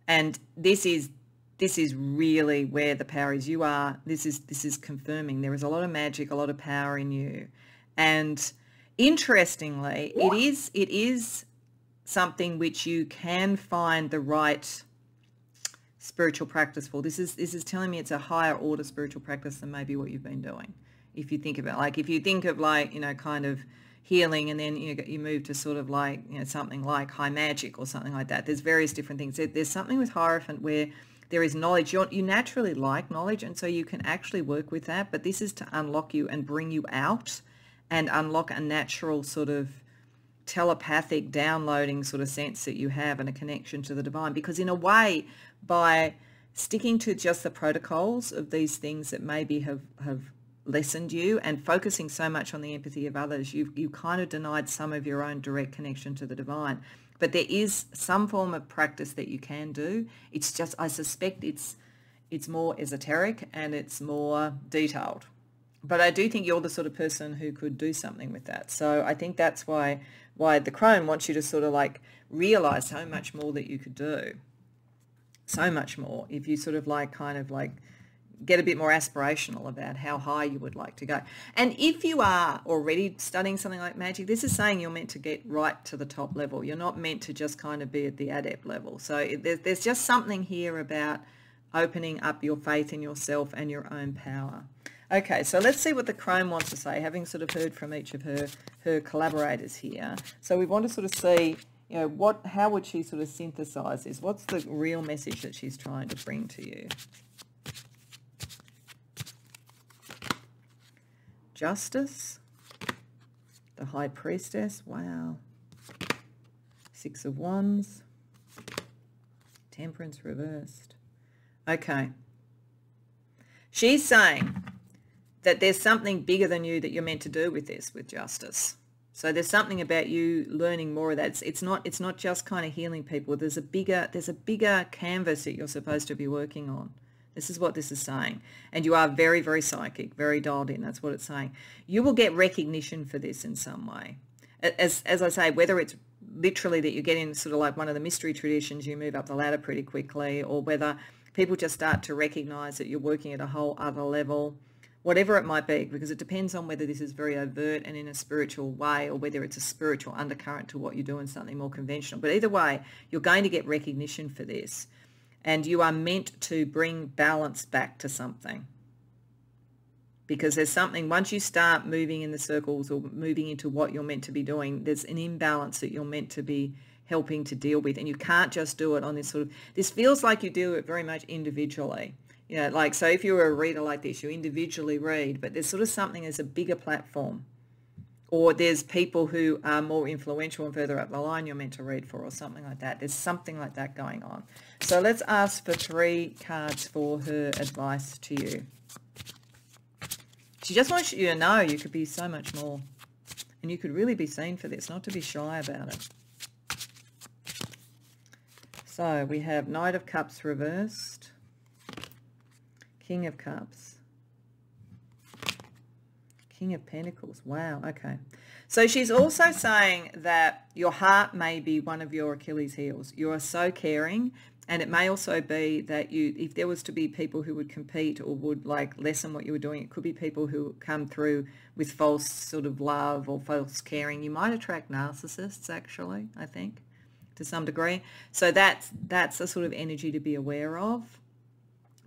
And this is this is really where the power is. You are, this is this is confirming there is a lot of magic, a lot of power in you. And interestingly, it is it is something which you can find the right spiritual practice for. This is this is telling me it's a higher order spiritual practice than maybe what you've been doing. If you think about, like, if you think of like, you know, kind of healing, and then you you move to sort of like, you know, something like high magic or something like that. There's various different things. There, there's something with Hierophant where there is knowledge. You're, you naturally like knowledge, and so you can actually work with that. But this is to unlock you and bring you out, and unlock a natural sort of telepathic downloading sort of sense that you have, and a connection to the divine. Because in a way, by sticking to just the protocols of these things that maybe have have lessened you, and focusing so much on the empathy of others, you've you kind of denied some of your own direct connection to the divine. But there is some form of practice that you can do. It's just, I suspect it's it's more esoteric and it's more detailed. But I do think you're the sort of person who could do something with that. So I think that's why why the crone wants you to sort of like realize so much more that you could do. So much more. If you sort of like kind of like get a bit more aspirational about how high you would like to go. And if you are already studying something like magic, this is saying you're meant to get right to the top level. You're not meant to just kind of be at the adept level. So there's just something here about opening up your faith in yourself and your own power. Okay, so let's see what the crone wants to say, having sort of heard from each of her her collaborators here. So we want to sort of see, you know, what, how would she sort of synthesize this? What's the real message that she's trying to bring to you? Justice, the High Priestess, wow. Six of Wands, Temperance reversed. Okay. She's saying that there's something bigger than you that you're meant to do with this, with justice. So there's something about you learning more of that. It's, it's not it's not just kind of healing people. There's a bigger there's a bigger canvas that you're supposed to be working on. This is what this is saying. And you are very, very psychic, very dialed in. That's what it's saying. You will get recognition for this in some way. As, as I say, whether it's literally that you get in sort of like one of the mystery traditions, you move up the ladder pretty quickly, or whether people just start to recognize that you're working at a whole other level, whatever it might be, because it depends on whether this is very overt and in a spiritual way, or whether it's a spiritual undercurrent to what you do and something more conventional. But either way, you're going to get recognition for this, and you are meant to bring balance back to something, because there's something, once you start moving in the circles or moving into what you're meant to be doing, there's an imbalance that you're meant to be helping to deal with, and you can't just do it on this sort of, this feels like you do it very much individually. You know, like, so if you were a reader like this, you individually read, but there's sort of something, there's a bigger platform, or there's people who are more influential and further up the line you're meant to read for, or something like that. There's something like that going on. So let's ask for three cards for her advice to you. She just wants you to know you could be so much more. And you could really be seen for this, not to be shy about it. So we have Knight of Cups reversed, King of Cups, King of Pentacles. Wow, okay. So she's also saying that your heart may be one of your Achilles heels. You are so caring, and it may also be that you, if there was to be people who would compete or would like lessen what you were doing, it could be people who come through with false sort of love or false caring. You might attract narcissists, actually, I think, to some degree. So that's that's a sort of energy to be aware of.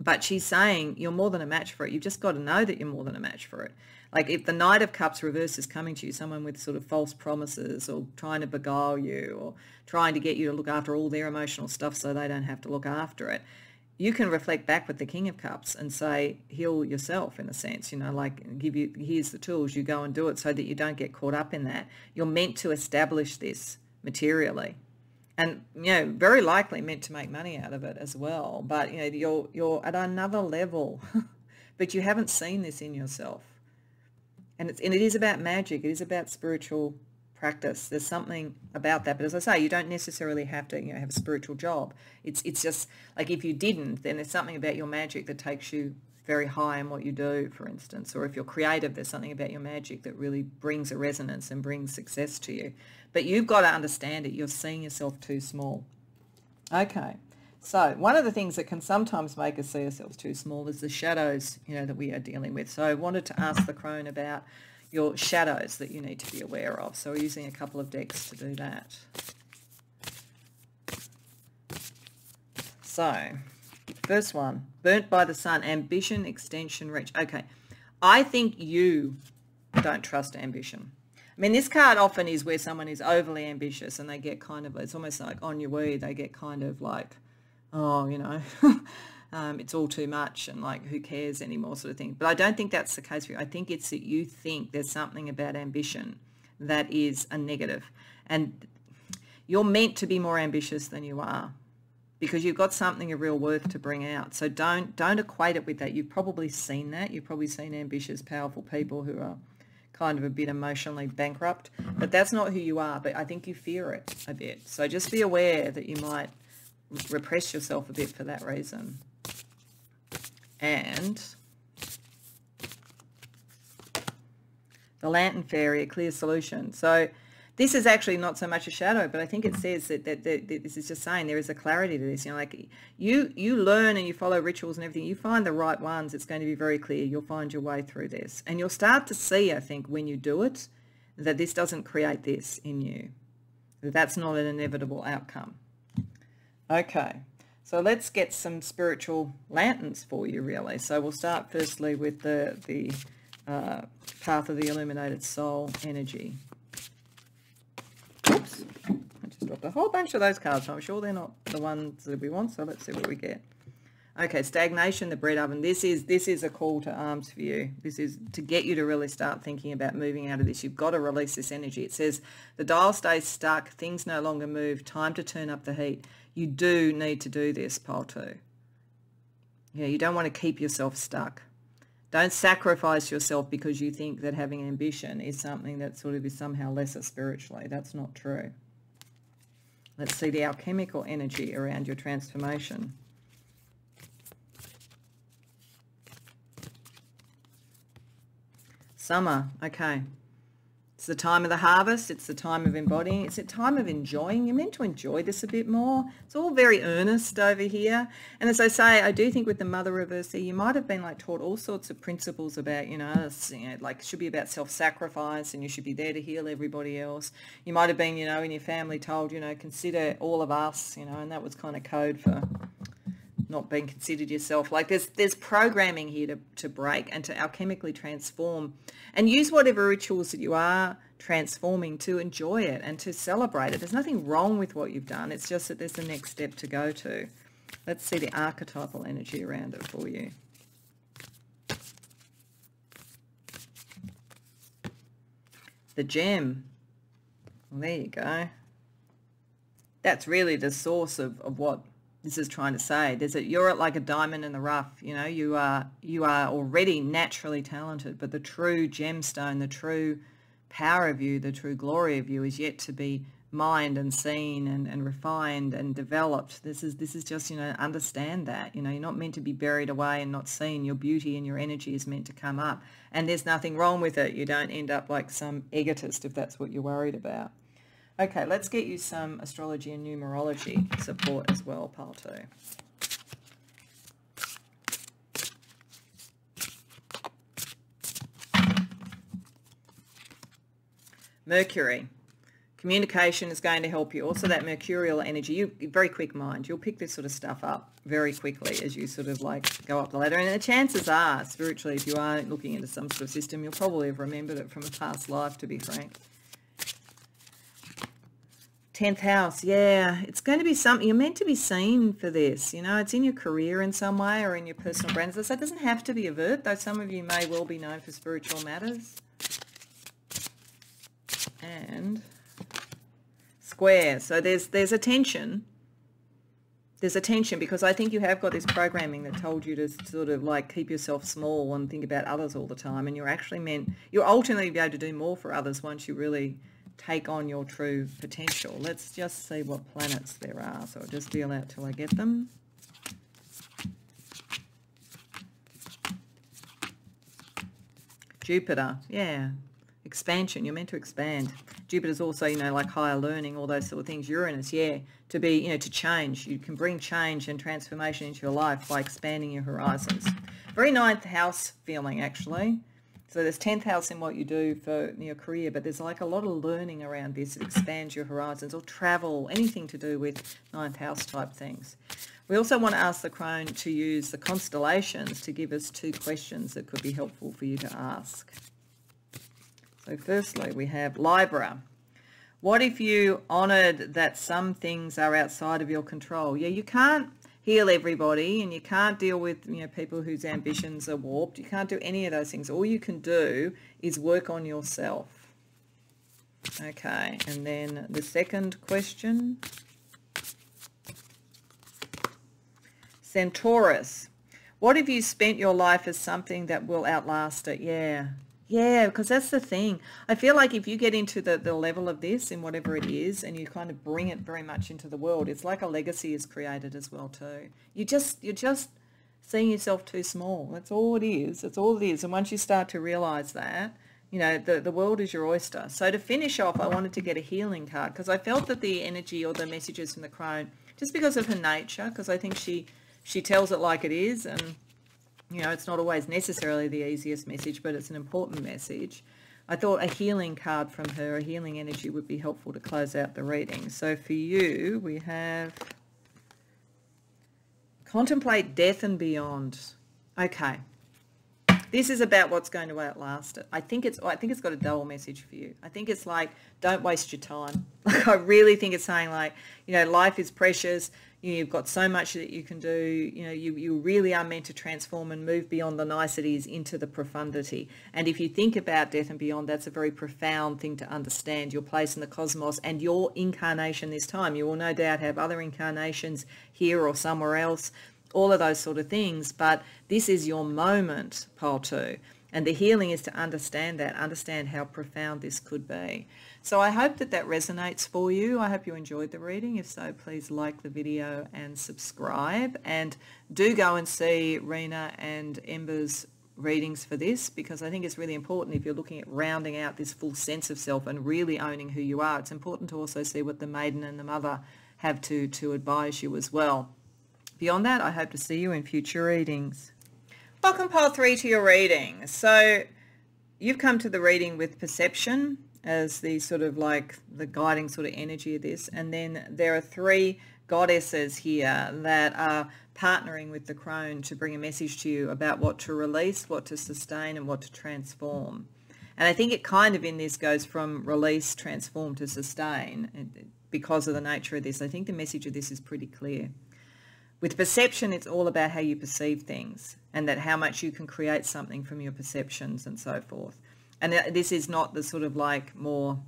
But she's saying you're more than a match for it. You've just got to know that you're more than a match for it. Like if the Knight of Cups reverse is coming to you, someone with sort of false promises or trying to beguile you or trying to get you to look after all their emotional stuff so they don't have to look after it, you can reflect back with the King of Cups and say, heal yourself in a sense, you know, like give you, here's the tools, you go and do it so that you don't get caught up in that. You're meant to establish this materially. And, you know, very likely meant to make money out of it as well. But, you know, you're, you're at another level, but you haven't seen this in yourself. And, it's, and it is about magic. It is about spiritual practice. There's something about that. But as I say, you don't necessarily have to, you know, have a spiritual job. It's, it's just like if you didn't, then there's something about your magic that takes you very high in what you do, for instance. Or if you're creative, there's something about your magic that really brings a resonance and brings success to you. But you've got to understand it. You're seeing yourself too small. Okay. So one of the things that can sometimes make us see ourselves too small is the shadows, you know, that we are dealing with. So I wanted to ask the crone about your shadows that you need to be aware of. So we're using a couple of decks to do that. So first one, burnt by the sun, ambition, extension, reach. Okay. I think you don't trust ambition. I mean, this card often is where someone is overly ambitious and they get kind of, it's almost like ennui, they get kind of like, oh, you know, um, it's all too much and like who cares anymore sort of thing. But I don't think that's the case for you. I think it's that you think there's something about ambition that is a negative. And you're meant to be more ambitious than you are because you've got something of real worth to bring out. So don't, don't equate it with that. You've probably seen that. You've probably seen ambitious, powerful people who are kind of a bit emotionally bankrupt, but that's not who you are. But I think you fear it a bit. So just be aware that you might repress yourself a bit for that reason. And the Lantern Fairy, a clear solution. So this is actually not so much a shadow, but I think it says that, that, that, that this is just saying there is a clarity to this. You know, like you, you learn and you follow rituals and everything. You find the right ones. It's going to be very clear. You'll find your way through this. And you'll start to see, I think, when you do it, that this doesn't create this in you. That that's not an inevitable outcome. Okay. So let's get some spiritual lanterns for you, really. So we'll start firstly with the, the uh, Path of the Illuminated Soul energy. Oops, I just dropped a whole bunch of those cards, so I'm sure they're not the ones that we want, so let's see what we get. Okay, Stagnation, the Bread Oven. This is this is a call to arms for you. This is to get you to really start thinking about moving out of this. You've got to release this energy. It says, the dial stays stuck, things no longer move, time to turn up the heat. You do need to do this, Pile two. You know, you don't want to keep yourself stuck. Don't sacrifice yourself because you think that having ambition is something that sort of is somehow lesser spiritually. That's not true. Let's see the alchemical energy around your transformation. Summer, okay. It's the time of the harvest. It's the time of embodying. It's a time of enjoying. You're meant to enjoy this a bit more. It's all very earnest over here. And as I say, I do think with the Mother reverse here, you might have been like taught all sorts of principles about, you know, you know like it should be about self-sacrifice and you should be there to heal everybody else. You might have been, you know, in your family told, you know, consider all of us, you know, and that was kind of code for not being considered yourself. Like there's there's programming here to, to break and to alchemically transform and use whatever rituals that you are transforming to enjoy it and to celebrate it. There's nothing wrong with what you've done. It's just that there's the next step to go to. Let's see the archetypal energy around it for you. The Gem. Well, there you go. That's really the source of, of what this is trying to say. There's a, you're like a diamond in the rough, you know, you are, you are already naturally talented, but the true gemstone, the true power of you, the true glory of you is yet to be mined and seen and, and refined and developed. This is, this is just, you know, understand that, you know, you're not meant to be buried away and not seen. Your beauty and your energy is meant to come up, and there's nothing wrong with it. You don't end up like some egotist if that's what you're worried about. Okay, let's get you some astrology and numerology support as well, pile two. Mercury. Communication is going to help you. Also that mercurial energy, you very quick mind. You'll pick this sort of stuff up very quickly as you sort of like go up the ladder. And the chances are, spiritually, if you are looking into some sort of system, you'll probably have remembered it from a past life, to be frank. tenth house, yeah. It's going to be something, you're meant to be seen for this. You know, it's in your career in some way or in your personal brand. So it doesn't have to be overt, though some of you may well be known for spiritual matters. And... square. So there's there's a tension. There's a tension because I think you have got this programming that told you to sort of like keep yourself small and think about others all the time, and you're actually meant, you'll ultimately be able to do more for others once you really take on your true potential. Let's just see what planets there are. So I'll just deal out till I get them. Jupiter, yeah. Expansion, you're meant to expand. Jupiter's also, you know, like higher learning, all those sort of things. Uranus, yeah, to be, you know, to change. You can bring change and transformation into your life by expanding your horizons. Very ninth house feeling, actually. So there's tenth house in what you do for your career, but there's like a lot of learning around this. It expands your horizons, or travel, anything to do with ninth house type things. We also want to ask the crone to use the constellations to give us two questions that could be helpful for you to ask. So firstly, we have Libra. What if you honoured that some things are outside of your control? Yeah, you can't heal everybody, and you can't deal with, you know, people whose ambitions are warped. You can't do any of those things. All you can do is work on yourself. Okay, and then the second question. Centaurus. What if you spent your life as something that will outlast it? Yeah. Yeah, because that's the thing. I feel like if you get into the, the level of this in whatever it is, and you kind of bring it very much into the world, it's like a legacy is created as well too. You just, you're just seeing yourself too small. That's all it is. That's all it is. And once you start to realise that, you know, the, the world is your oyster. So to finish off, I wanted to get a healing card because I felt that the energy or the messages from the crone, just because of her nature, because I think she, she tells it like it is, and... you know, it's not always necessarily the easiest message, but it's an important message. I thought a healing card from her, a healing energy, would be helpful to close out the reading. So for you, we have Contemplate Death and Beyond. Okay. This is about what's going to outlast it. I think it's I think it's got a double message for you. I think it's like, don't waste your time. Like, I really think it's saying, like, you know, life is precious. You've got so much that you can do. You know, you, you really are meant to transform and move beyond the niceties into the profundity. And if you think about death and beyond, that's a very profound thing to understand, your place in the cosmos and your incarnation this time. You will no doubt have other incarnations here or somewhere else, all of those sort of things. But this is your moment, pile two. And the healing is to understand that, understand how profound this could be. So I hope that that resonates for you. I hope you enjoyed the reading. If so, please like the video and subscribe. And do go and see Rena and Ember's readings for this, because I think it's really important if you're looking at rounding out this full sense of self and really owning who you are. It's important to also see what the maiden and the mother have to, to advise you as well. Beyond that, I hope to see you in future readings. Welcome, pile three, to your reading. So you've come to the reading with perception as the sort of like the guiding sort of energy of this. And then there are three goddesses here that are partnering with the crone to bring a message to you about what to release, what to sustain, and what to transform. And I think it kind of in this goes from release, transform to sustain. Because of the nature of this, I think the message of this is pretty clear. With perception, it's all about how you perceive things, and that how much you can create something from your perceptions and so forth. And this is not the sort of like more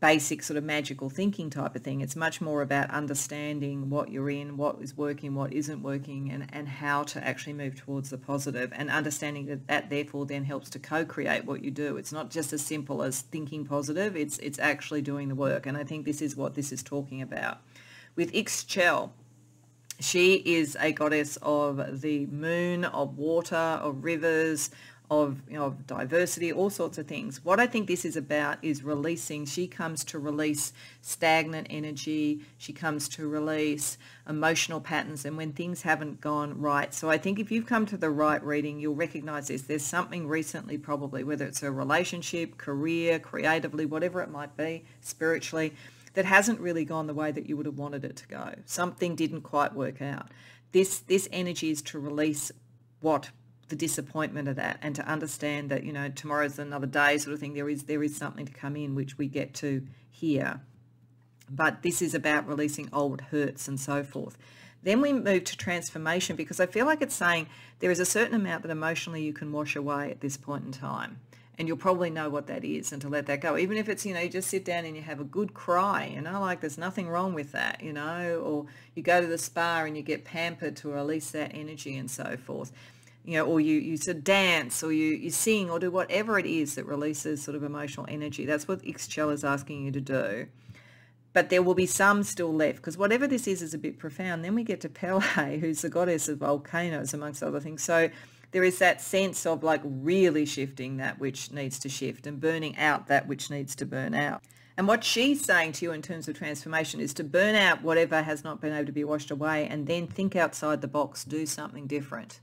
basic sort of magical thinking type of thing. It's much more about understanding what you're in, what is working, what isn't working, and, and how to actually move towards the positive, and understanding that that therefore then helps to co-create what you do. It's not just as simple as thinking positive, it's it's actually doing the work. And I think this is what this is talking about. With Ixchel, she is a goddess of the moon, of water, of rivers, of, you know, of diversity, all sorts of things. What I think this is about is releasing. She comes to release stagnant energy. She comes to release emotional patterns, and when things haven't gone right. So I think if you've come to the right reading, you'll recognize this. There's something recently, probably, whether it's a relationship, career, creatively, whatever it might be, spiritually, that hasn't really gone the way that you would have wanted it to go. Something didn't quite work out. This this energy is to release what the disappointment of that, and to understand that, you know, tomorrow's another day sort of thing. There is there is something to come in which we get to hear. But this is about releasing old hurts and so forth. Then we move to transformation, because I feel like it's saying there is a certain amount that emotionally you can wash away at this point in time. And you'll probably know what that is, and to let that go. Even if it's, you know, you just sit down and you have a good cry, you know, like there's nothing wrong with that, you know, or you go to the spa and you get pampered to release that energy and so forth. You know, or you, you sort of dance, or you, you sing, or do whatever it is that releases sort of emotional energy. That's what Ixchel is asking you to do. But there will be some still left, because whatever this is is a bit profound. Then we get to Pele, who's the goddess of volcanoes, amongst other things. So there is that sense of like really shifting that which needs to shift, and burning out that which needs to burn out. And what she's saying to you in terms of transformation is to burn out whatever has not been able to be washed away, and then think outside the box, do something different.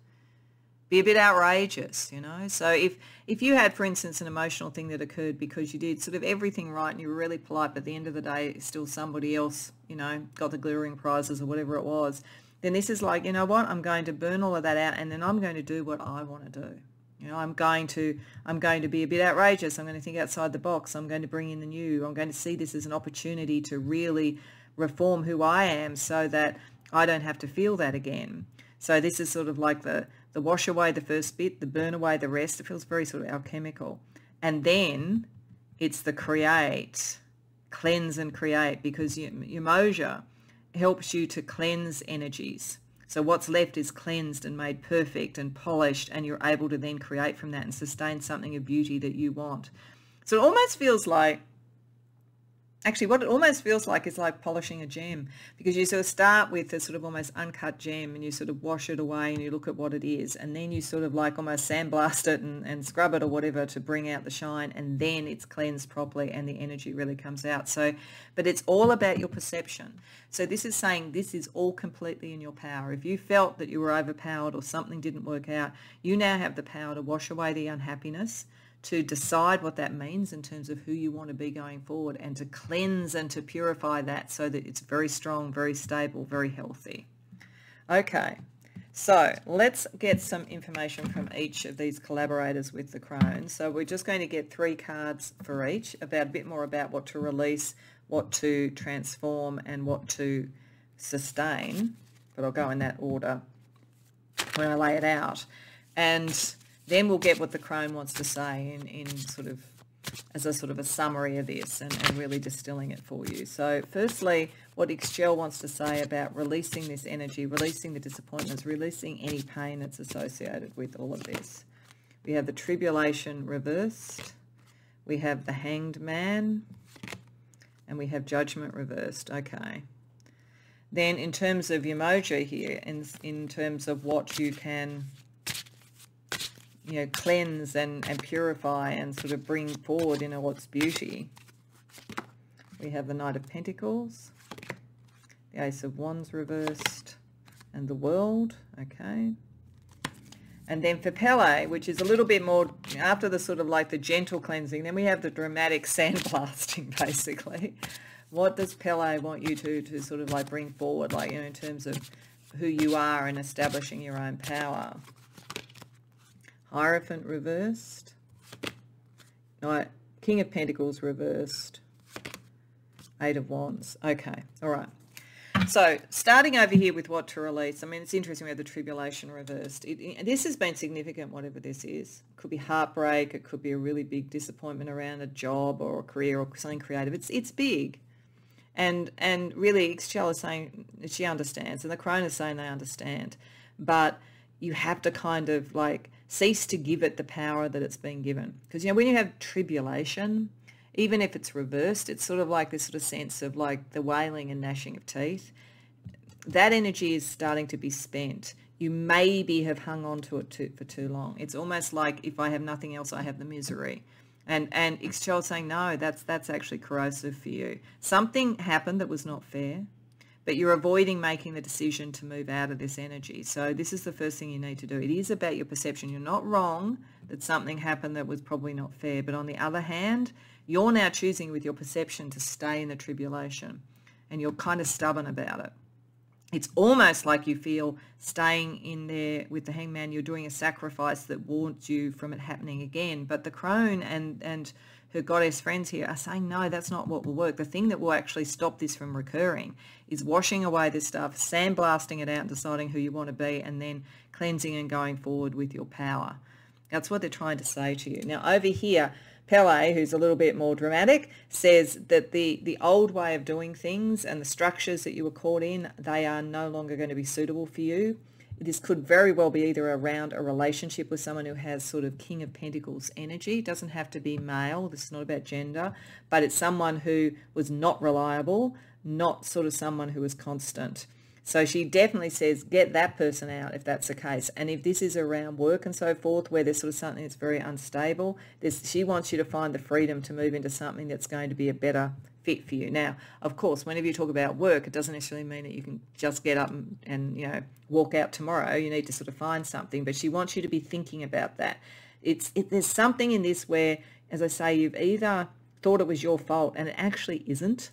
Be a bit outrageous, you know. So if, if you had, for instance, an emotional thing that occurred because you did sort of everything right and you were really polite, but at the end of the day, still somebody else, you know, got the glittering prizes or whatever it was, then this is like, you know what, I'm going to burn all of that out, and then I'm going to do what I want to do. You know, I'm going to, I'm going to be a bit outrageous. I'm going to think outside the box. I'm going to bring in the new. I'm going to see this as an opportunity to really reform who I am, so that I don't have to feel that again. So this is sort of like the, the wash away the first bit, the burn away the rest. It feels very sort of alchemical. And then it's the create, cleanse and create, because Umoja helps you to cleanse energies. So what's left is cleansed and made perfect and polished, and you're able to then create from that and sustain something of beauty that you want. So it almost feels like, actually what it almost feels like is like polishing a gem, because you sort of start with a sort of almost uncut gem, and you sort of wash it away and you look at what it is, and then you sort of like almost sandblast it and, and scrub it or whatever to bring out the shine, and then it's cleansed properly and the energy really comes out. So, but it's all about your perception. So this is saying this is all completely in your power. If you felt that you were overpowered or something didn't work out, you now have the power to wash away the unhappiness, to decide what that means in terms of who you want to be going forward, and to cleanse and to purify that so that it's very strong, very stable, very healthy. Okay, so let's get some information from each of these collaborators with the crone. So we're just going to get three cards for each, about a bit more about what to release, what to transform, and what to sustain. But I'll go in that order when I lay it out. And then we'll get what the crone wants to say in, in sort of as a sort of a summary of this, and, and really distilling it for you. So firstly, what Ixchel wants to say about releasing this energy, releasing the disappointments, releasing any pain that's associated with all of this. We have the tribulation reversed, we have the hanged man, and we have judgment reversed. Okay. Then in terms of Umoja here, in, in terms of what you can, you know, cleanse and, and purify and sort of bring forward, you know, what's beauty. We have the Knight of Pentacles, the Ace of Wands reversed, and the World, okay. And then for Pele, which is a little bit more, after the sort of like the gentle cleansing, then we have the dramatic sandblasting, basically. What does Pele want you to, to sort of like bring forward, like, you know, in terms of who you are and establishing your own power? Hierophant reversed, Knight, King of Pentacles reversed, Eight of Wands. Okay, all right. So starting over here with what to release, I mean, it's interesting we have the tribulation reversed. It, it, this has been significant, whatever this is. It could be heartbreak. It could be a really big disappointment around a job or a career or something creative. It's it's big. And and really, Ixchel is saying she understands, and the Crone is saying they understand. But you have to kind of like cease to give it the power that it's been given. Because, you know, when you have tribulation, even if it's reversed, it's sort of like this sort of sense of like the wailing and gnashing of teeth. That energy is starting to be spent. You maybe have hung on to it too, for too long. It's almost like if I have nothing else, I have the misery. And and Ixchel saying, no, that's that's actually corrosive for you. Something happened that was not fair, but you're avoiding making the decision to move out of this energy. So this is the first thing you need to do. It is about your perception. You're not wrong that something happened that was probably not fair. But on the other hand, you're now choosing with your perception to stay in the tribulation, and you're kind of stubborn about it. It's almost like you feel staying in there with the hangman, you're doing a sacrifice that warns you from it happening again. But the crone and, and her goddess friends here are saying, no, that's not what will work. The thing that will actually stop this from recurring is washing away this stuff, sandblasting it out, and deciding who you want to be, and then cleansing and going forward with your power. That's what they're trying to say to you. Now, over here, Pele, who's a little bit more dramatic, says that the, the old way of doing things and the structures that you were caught in, they are no longer going to be suitable for you. This could very well be either around a relationship with someone who has sort of King of Pentacles energy. It doesn't have to be male. This is not about gender, but it's someone who was not reliable, not sort of someone who was constant. So she definitely says, get that person out if that's the case. And if this is around work and so forth, where there's sort of something that's very unstable, this, she wants you to find the freedom to move into something that's going to be a better fit for you. Now, of course, whenever you talk about work, it doesn't necessarily mean that you can just get up and, and you know, walk out tomorrow. You need to sort of find something, but she wants you to be thinking about that. It's it, there's something in this where, as I say, you've either thought it was your fault and it actually isn't,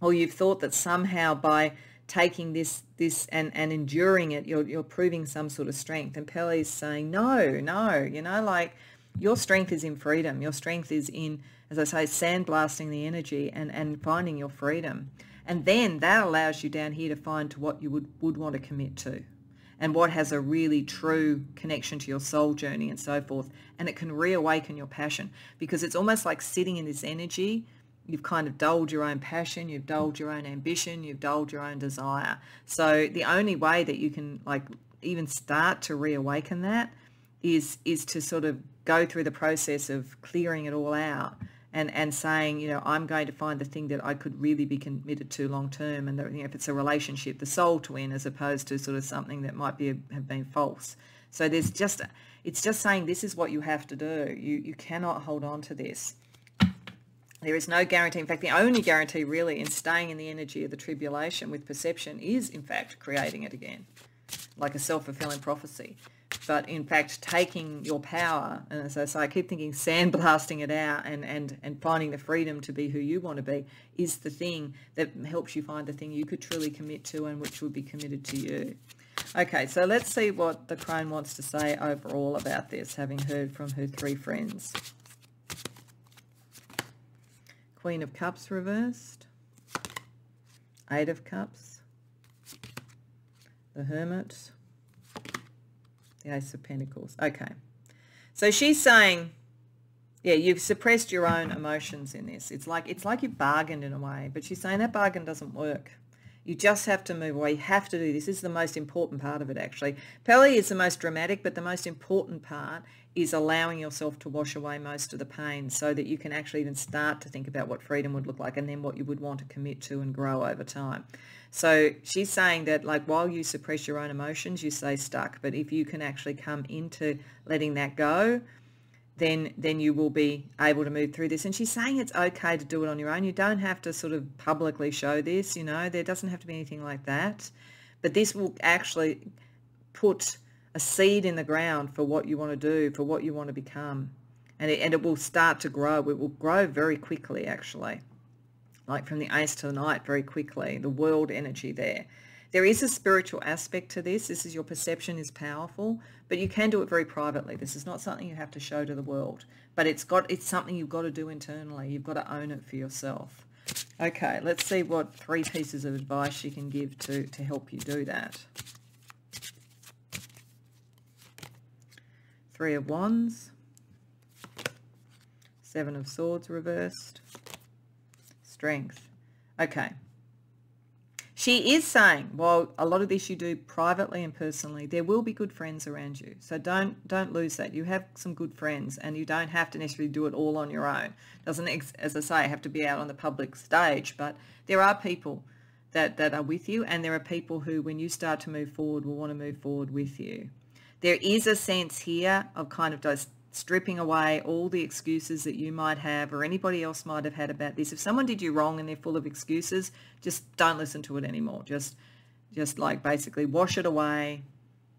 or you've thought that somehow by taking this this and and enduring it, you're you're proving some sort of strength. And Pele's saying, no, no, you know, like your strength is in freedom. Your strength is in, as I say, sandblasting the energy and and finding your freedom. And then that allows you down here to find to what you would would want to commit to, and what has a really true connection to your soul journey and so forth. And it can reawaken your passion, because it's almost like sitting in this energy. You've kind of dulled your own passion, you've dulled your own ambition, you've dulled your own desire. So the only way that you can like even start to reawaken that is is to sort of go through the process of clearing it all out and, and saying, you know, I'm going to find the thing that I could really be committed to long term. And that, you know, if it's a relationship, the soul twin, as opposed to sort of something that might be have been false. So there's just, it's just saying this is what you have to do. You you cannot hold on to this. There is no guarantee. In fact, the only guarantee really in staying in the energy of the tribulation with perception is, in fact, creating it again, like a self-fulfilling prophecy. But, in fact, taking your power, and as I say, I keep thinking sandblasting it out and, and, and finding the freedom to be who you want to be is the thing that helps you find the thing you could truly commit to and which would be committed to you. Okay, so let's see what the crone wants to say overall about this, having heard from her three friends. Queen of Cups reversed, Eight of Cups, the Hermit, the Ace of Pentacles. Okay, so she's saying, yeah, you've suppressed your own emotions in this. It's like it's like you bargained in a way, but she's saying that bargain doesn't work. You just have to move away. You have to do this. This is the most important part of it, actually. Pele is the most dramatic, but the most important part is allowing yourself to wash away most of the pain so that you can actually even start to think about what freedom would look like and then what you would want to commit to and grow over time. So she's saying that, like, while you suppress your own emotions, you stay stuck. But if you can actually come into letting that go, then then you will be able to move through this. And she's saying it's okay to do it on your own. You don't have to sort of publicly show this, you know. There doesn't have to be anything like that. But this will actually put a seed in the ground for what you want to do, for what you want to become. And it, and it will start to grow. It will grow very quickly, actually, like from the ace to the knight very quickly, the world energy there. There is a spiritual aspect to this. This is your perception is powerful, but you can do it very privately. This is not something you have to show to the world, but it's got it's something you've got to do internally. You've got to own it for yourself. Okay, let's see what three pieces of advice she can give to, to help you do that. Three of Wands, Seven of Swords reversed, Strength. Okay. She is saying, while a lot of this you do privately and personally, there will be good friends around you. So don't don't lose that. You have some good friends and you don't have to necessarily do it all on your own. Doesn't, as I say, have to be out on the public stage, but there are people that, that are with you, and there are people who, when you start to move forward, will want to move forward with you. There is a sense here of kind of just stripping away all the excuses that you might have or anybody else might have had about this. If someone did you wrong and they're full of excuses, just don't listen to it anymore. Just just like basically wash it away,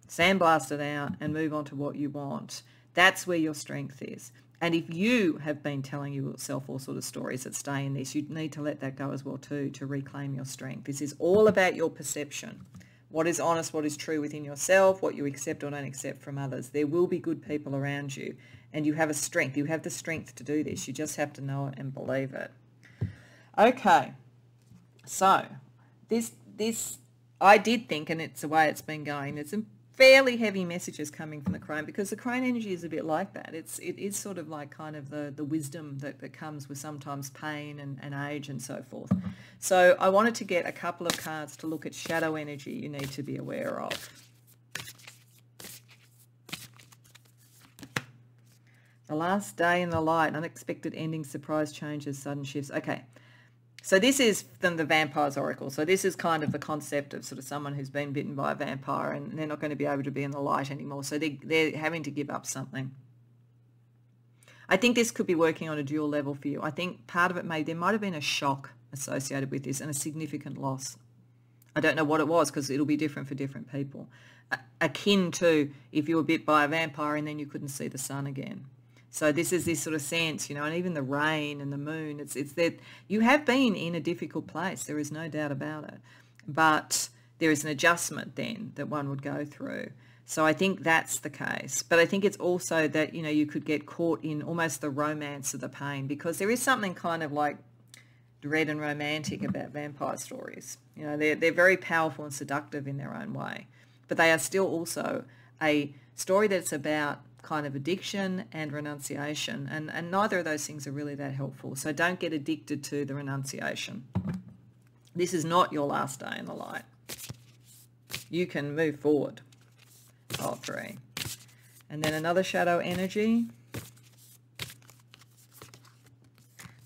sandblast it out, and move on to what you want. That's where your strength is. And if you have been telling yourself all sort of stories that stay in this, you need to let that go as well too, to reclaim your strength. This is all about your perception. What is honest, what is true within yourself, what you accept or don't accept from others. There will be good people around you, and you have a strength. You have the strength to do this. You just have to know it and believe it. Okay, so this, this I did think, and it's the way it's been going, there's some fairly heavy messages coming from the crane, because the crane energy is a bit like that. It's, it is sort of like kind of the, the wisdom that, that comes with sometimes pain and, and age and so forth. So I wanted to get a couple of cards to look at shadow energy you need to be aware of. The last day in the light, unexpected endings, surprise changes, sudden shifts. Okay, so this is from the Vampire's Oracle. So this is kind of the concept of sort of someone who's been bitten by a vampire and they're not going to be able to be in the light anymore. So they, they're having to give up something. I think this could be working on a dual level for you. I think part of it may, there might have been a shock associated with this and a significant loss. I don't know what it was, because it'll be different for different people. Akin to if you were bit by a vampire and then you couldn't see the sun again. So this is this sort of sense, you know, and even the rain and the moon, it's it's that you have been in a difficult place. There is no doubt about it. But there is an adjustment then that one would go through. So I think that's the case. But I think it's also that, you know, you could get caught in almost the romance of the pain, because there is something kind of like dread and romantic about vampire stories. You know, they're, they're very powerful and seductive in their own way, but they are still also a story that's about kind of addiction and renunciation, and, and neither of those things are really that helpful. So don't get addicted to the renunciation. This is not your last day in the light. You can move forward. Oh, three. And then another shadow energy.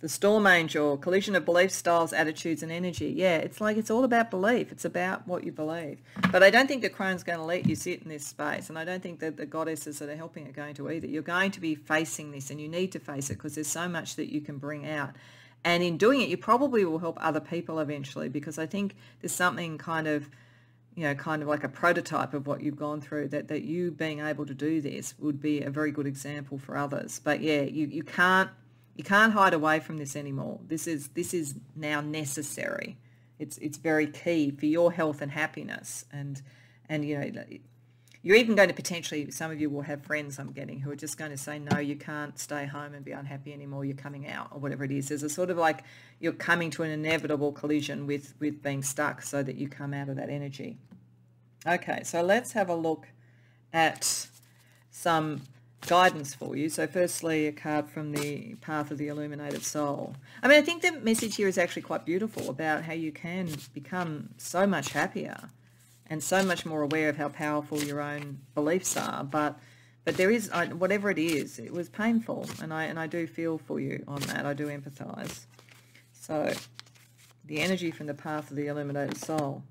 The Storm Angel, collision of beliefs, styles, attitudes, and energy. Yeah, it's like it's all about belief. It's about what you believe. But I don't think the crone's going to let you sit in this space, and I don't think that the goddesses that are helping are going to either. You're going to be facing this, and you need to face it, because there's so much that you can bring out. And in doing it, you probably will help other people eventually, because I think there's something kind of, you know, kind of like a prototype of what you've gone through, that, that you being able to do this would be a very good example for others. But, yeah, you, you can't, You can't hide away from this anymore. This is this is now necessary. It's it's very key for your health and happiness. And and you know, you're even going to potentially, some of you will have friends, I'm getting, who are just going to say, no, you can't stay home and be unhappy anymore. You're coming out, or whatever it is. There's a sort of like you're coming to an inevitable collision with with being stuck, so that you come out of that energy. Okay, so let's have a look at some guidance for you. So firstly, a card from the Path of the Illuminated Soul. I mean, I think the message here is actually quite beautiful about how you can become so much happier and so much more aware of how powerful your own beliefs are. But but there is, whatever it is, it was painful, and I and I do feel for you on that. I do empathize. So the energy from the Path of the Illuminated Soul.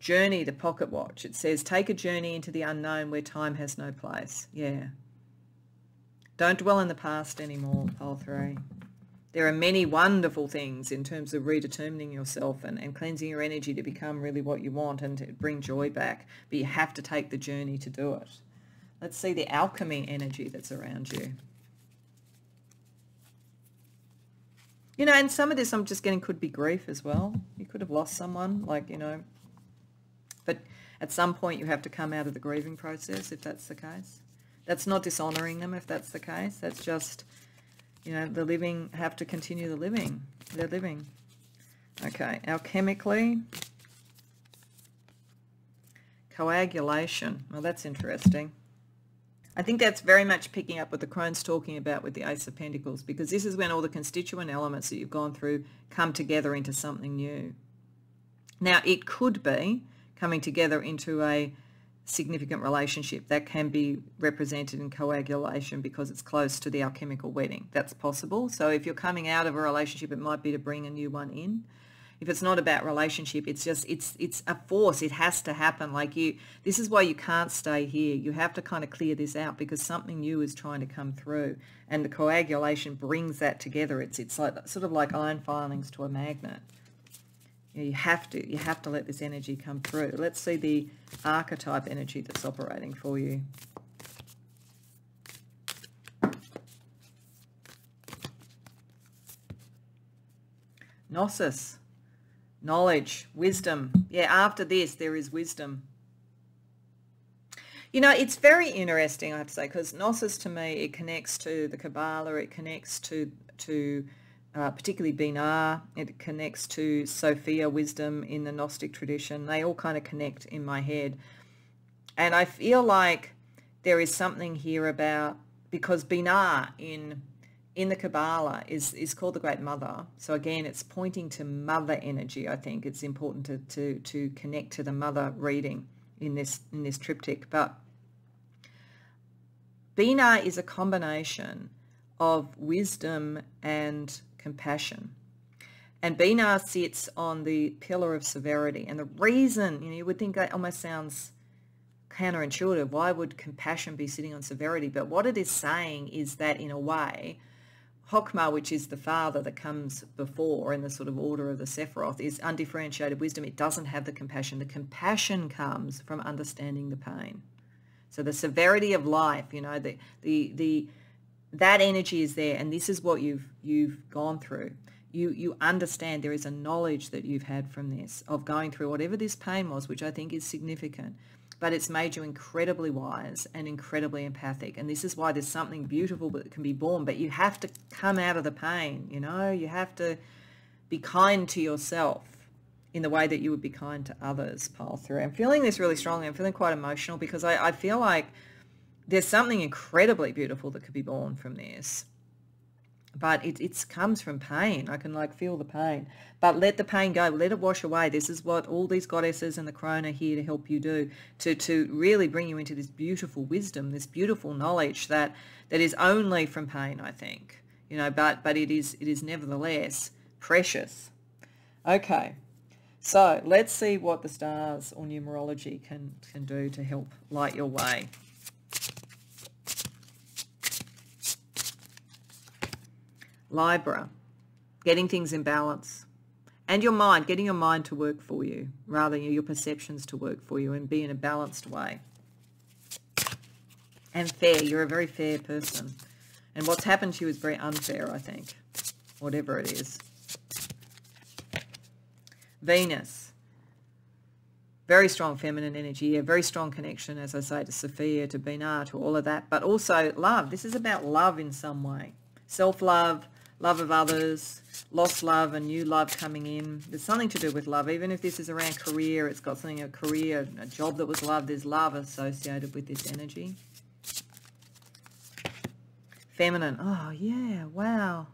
Journey, the pocket watch. It says, take a journey into the unknown where time has no place. Yeah. Don't dwell in the past anymore, pile three. There are many wonderful things in terms of redetermining yourself and, and cleansing your energy to become really what you want and to bring joy back, but you have to take the journey to do it. Let's see the alchemy energy that's around you. You know, and some of this I'm just getting could be grief as well. You could have lost someone, like, you know, but at some point you have to come out of the grieving process if that's the case. That's not dishonoring them if that's the case. That's just, you know, the living have to continue the living. They're living. Okay, alchemically, coagulation. Well, that's interesting. I think that's very much picking up what the crone's talking about with the Ace of Pentacles, because this is when all the constituent elements that you've gone through come together into something new. Now, it could be coming together into a significant relationship. That can be represented in coagulation because it's close to the alchemical wedding. That's possible. So if you're coming out of a relationship, it might be to bring a new one in. If it's not about relationship, it's just, it's it's a force. It has to happen. Like you, this is why you can't stay here. You have to kind of clear this out because something new is trying to come through. And the coagulation brings that together. It's it's like sort of like iron filings to a magnet. You know, you have to, you have to let this energy come through. Let's see the archetype energy that's operating for you. Gnosis. Knowledge, wisdom. Yeah, after this, there is wisdom. You know, it's very interesting, I have to say, because Gnosis, to me, it connects to the Kabbalah, it connects to, to uh, particularly Binah, it connects to Sophia, wisdom in the Gnostic tradition. They all kind of connect in my head. And I feel like there is something here about, because Binah in... in the Kabbalah is, is called the Great Mother. So again, it's pointing to mother energy. I think it's important to, to, to connect to the mother reading in this, in this triptych. But Binah is a combination of wisdom and compassion. And Binah sits on the pillar of severity. And the reason, you know, you would think that almost sounds counterintuitive. Why would compassion be sitting on severity? But what it is saying is that in a way, Chokmah, which is the father that comes before in the sort of order of the Sephiroth, is undifferentiated wisdom. It doesn't have the compassion. The compassion comes from understanding the pain. So the severity of life, you know, the the the that energy is there, and this is what you've you've gone through. You you understand there is a knowledge that you've had from this of going through whatever this pain was, which I think is significant. But it's made you incredibly wise and incredibly empathic. And this is why there's something beautiful that can be born, but you have to come out of the pain, you know? You have to be kind to yourself in the way that you would be kind to others, pile through. I'm feeling this really strongly. I'm feeling quite emotional because I, I feel like there's something incredibly beautiful that could be born from this. But it it's comes from pain. I can like feel the pain. But let the pain go. Let it wash away. This is what all these goddesses and the crone are here to help you do, to to really bring you into this beautiful wisdom, this beautiful knowledge that that is only from pain, I think. You know, but but it is it is nevertheless precious. Okay. So let's see what the stars or numerology can can do to help light your way. Libra, getting things in balance, and your mind, getting your mind to work for you, rather than your perceptions to work for you and be in a balanced way. And fair, you're a very fair person. And what's happened to you is very unfair, I think, whatever it is. Venus, very strong feminine energy, a very strong connection, as I say, to Sophia, to Binah, to all of that, but also love. This is about love in some way, self-love, love of others, lost love and new love coming in. There's something to do with love. Even if this is around career, it's got something, a career, a job that was loved, there's love associated with this energy. Feminine. Oh, yeah, wow.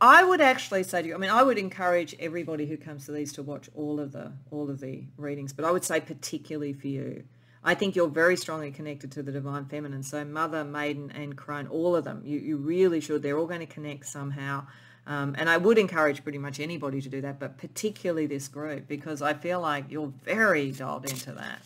I would actually say to you, I mean, I would encourage everybody who comes to these to watch all of the, all of the readings, but I would say particularly for you. I think you're very strongly connected to the divine feminine. So mother, maiden, and crone, all of them. You, you really should. They're all going to connect somehow. Um, and I would encourage pretty much anybody to do that, but particularly this group, because I feel like you're very dialed into that.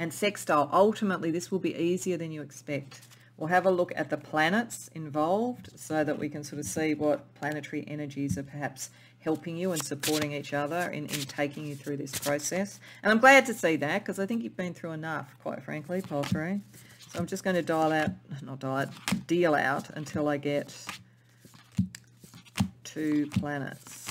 And sextile. Ultimately, this will be easier than you expect. We'll have a look at the planets involved so that we can sort of see what planetary energies are perhaps helping you and supporting each other in, in taking you through this process. And I'm glad to see that because I think you've been through enough, quite frankly, pile through. So I'm just going to dial out, not dial out, deal out until I get two planets.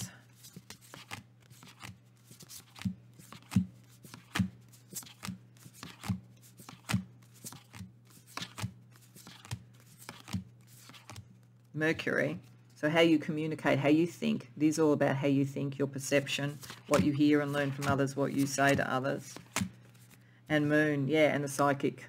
Mercury. So how you communicate, how you think. This is all about how you think, your perception, what you hear and learn from others, what you say to others. And Moon, yeah, and the psychic.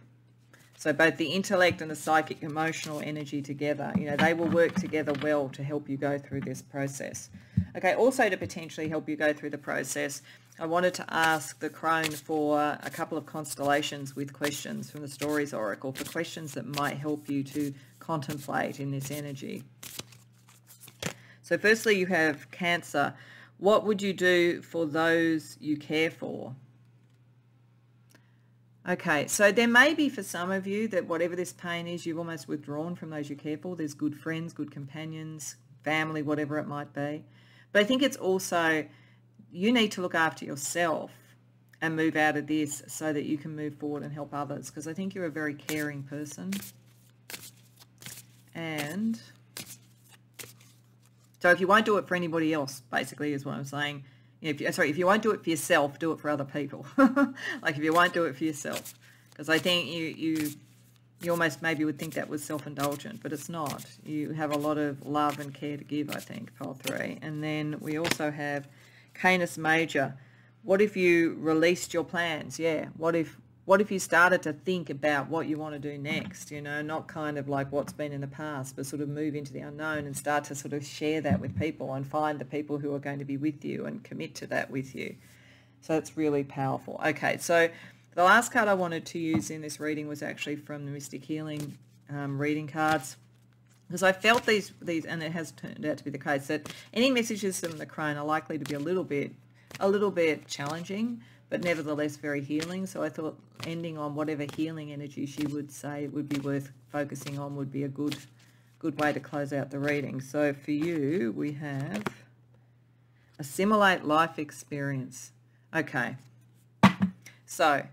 So both the intellect and the psychic emotional energy together, you know, they will work together well to help you go through this process. Okay, also to potentially help you go through the process, I wanted to ask the crone for a couple of constellations with questions from the Stories Oracle, for questions that might help you to contemplate in this energy. So firstly, you have Cancer. What would you do for those you care for? Okay, so there may be for some of you that whatever this pain is, you've almost withdrawn from those you care for. There's good friends, good companions, family, whatever it might be. But I think it's also... you need to look after yourself and move out of this so that you can move forward and help others, because I think you're a very caring person. And so if you won't do it for anybody else, basically is what I'm saying. If you, sorry, if you won't do it for yourself, do it for other people. Like if you won't do it for yourself, because I think you, you, you almost maybe would think that was self-indulgent, but it's not. You have a lot of love and care to give, I think, pile three. And then we also have... Canis Major. What if you released your plans? Yeah. What if what if you started to think about what you want to do next? You know, not kind of like what's been in the past, but sort of move into the unknown and start to sort of share that with people and find the people who are going to be with you and commit to that with you. So it's really powerful. Okay, so the last card I wanted to use in this reading was actually from the Mystic Healing um, reading cards. Because I felt these, these, and it has turned out to be the case, that any messages from the crone are likely to be a little bit, a little bit challenging, but nevertheless very healing. So I thought ending on whatever healing energy she would say would be worth focusing on would be a good, good way to close out the reading. So for you, we have assimilate life experience. Okay. So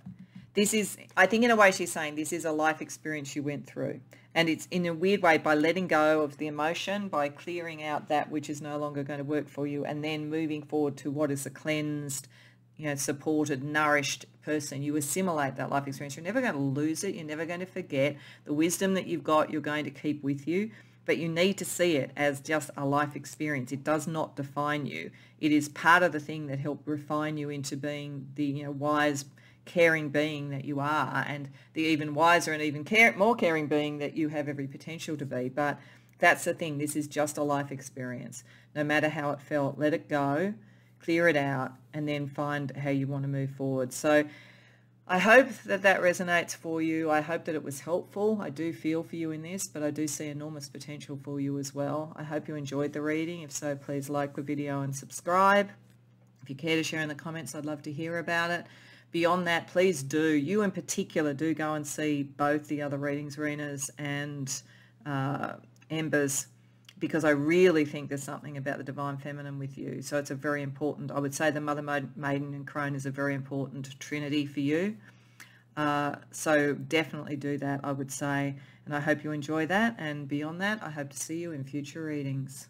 this is, I think in a way she's saying this is a life experience you went through. And it's in a weird way by letting go of the emotion, by clearing out that which is no longer going to work for you, and then moving forward to what is a cleansed, you know, supported, nourished person. You assimilate that life experience. You're never going to lose it. You're never going to forget. The wisdom that you've got, you're going to keep with you. But you need to see it as just a life experience. It does not define you. It is part of the thing that helped refine you into being the, you know, wise person, caring being that you are, and the even wiser and even care, more caring being that you have every potential to be. But that's the thing. This is just a life experience. No matter how it felt, let it go, clear it out, and then find how you want to move forward. So I hope that that resonates for you. I hope that it was helpful. I do feel for you in this, but I do see enormous potential for you as well. I hope you enjoyed the reading. If so, please like the video and subscribe. If you care to share in the comments, I'd love to hear about it. Beyond that, please do, you in particular, do go and see both the other readings, Rena's and uh, Ember's, because I really think there's something about the Divine Feminine with you. So it's a very important, I would say the Mother, Maiden and Crone is a very important trinity for you. Uh, so definitely do that, I would say. And I hope you enjoy that. And beyond that, I hope to see you in future readings.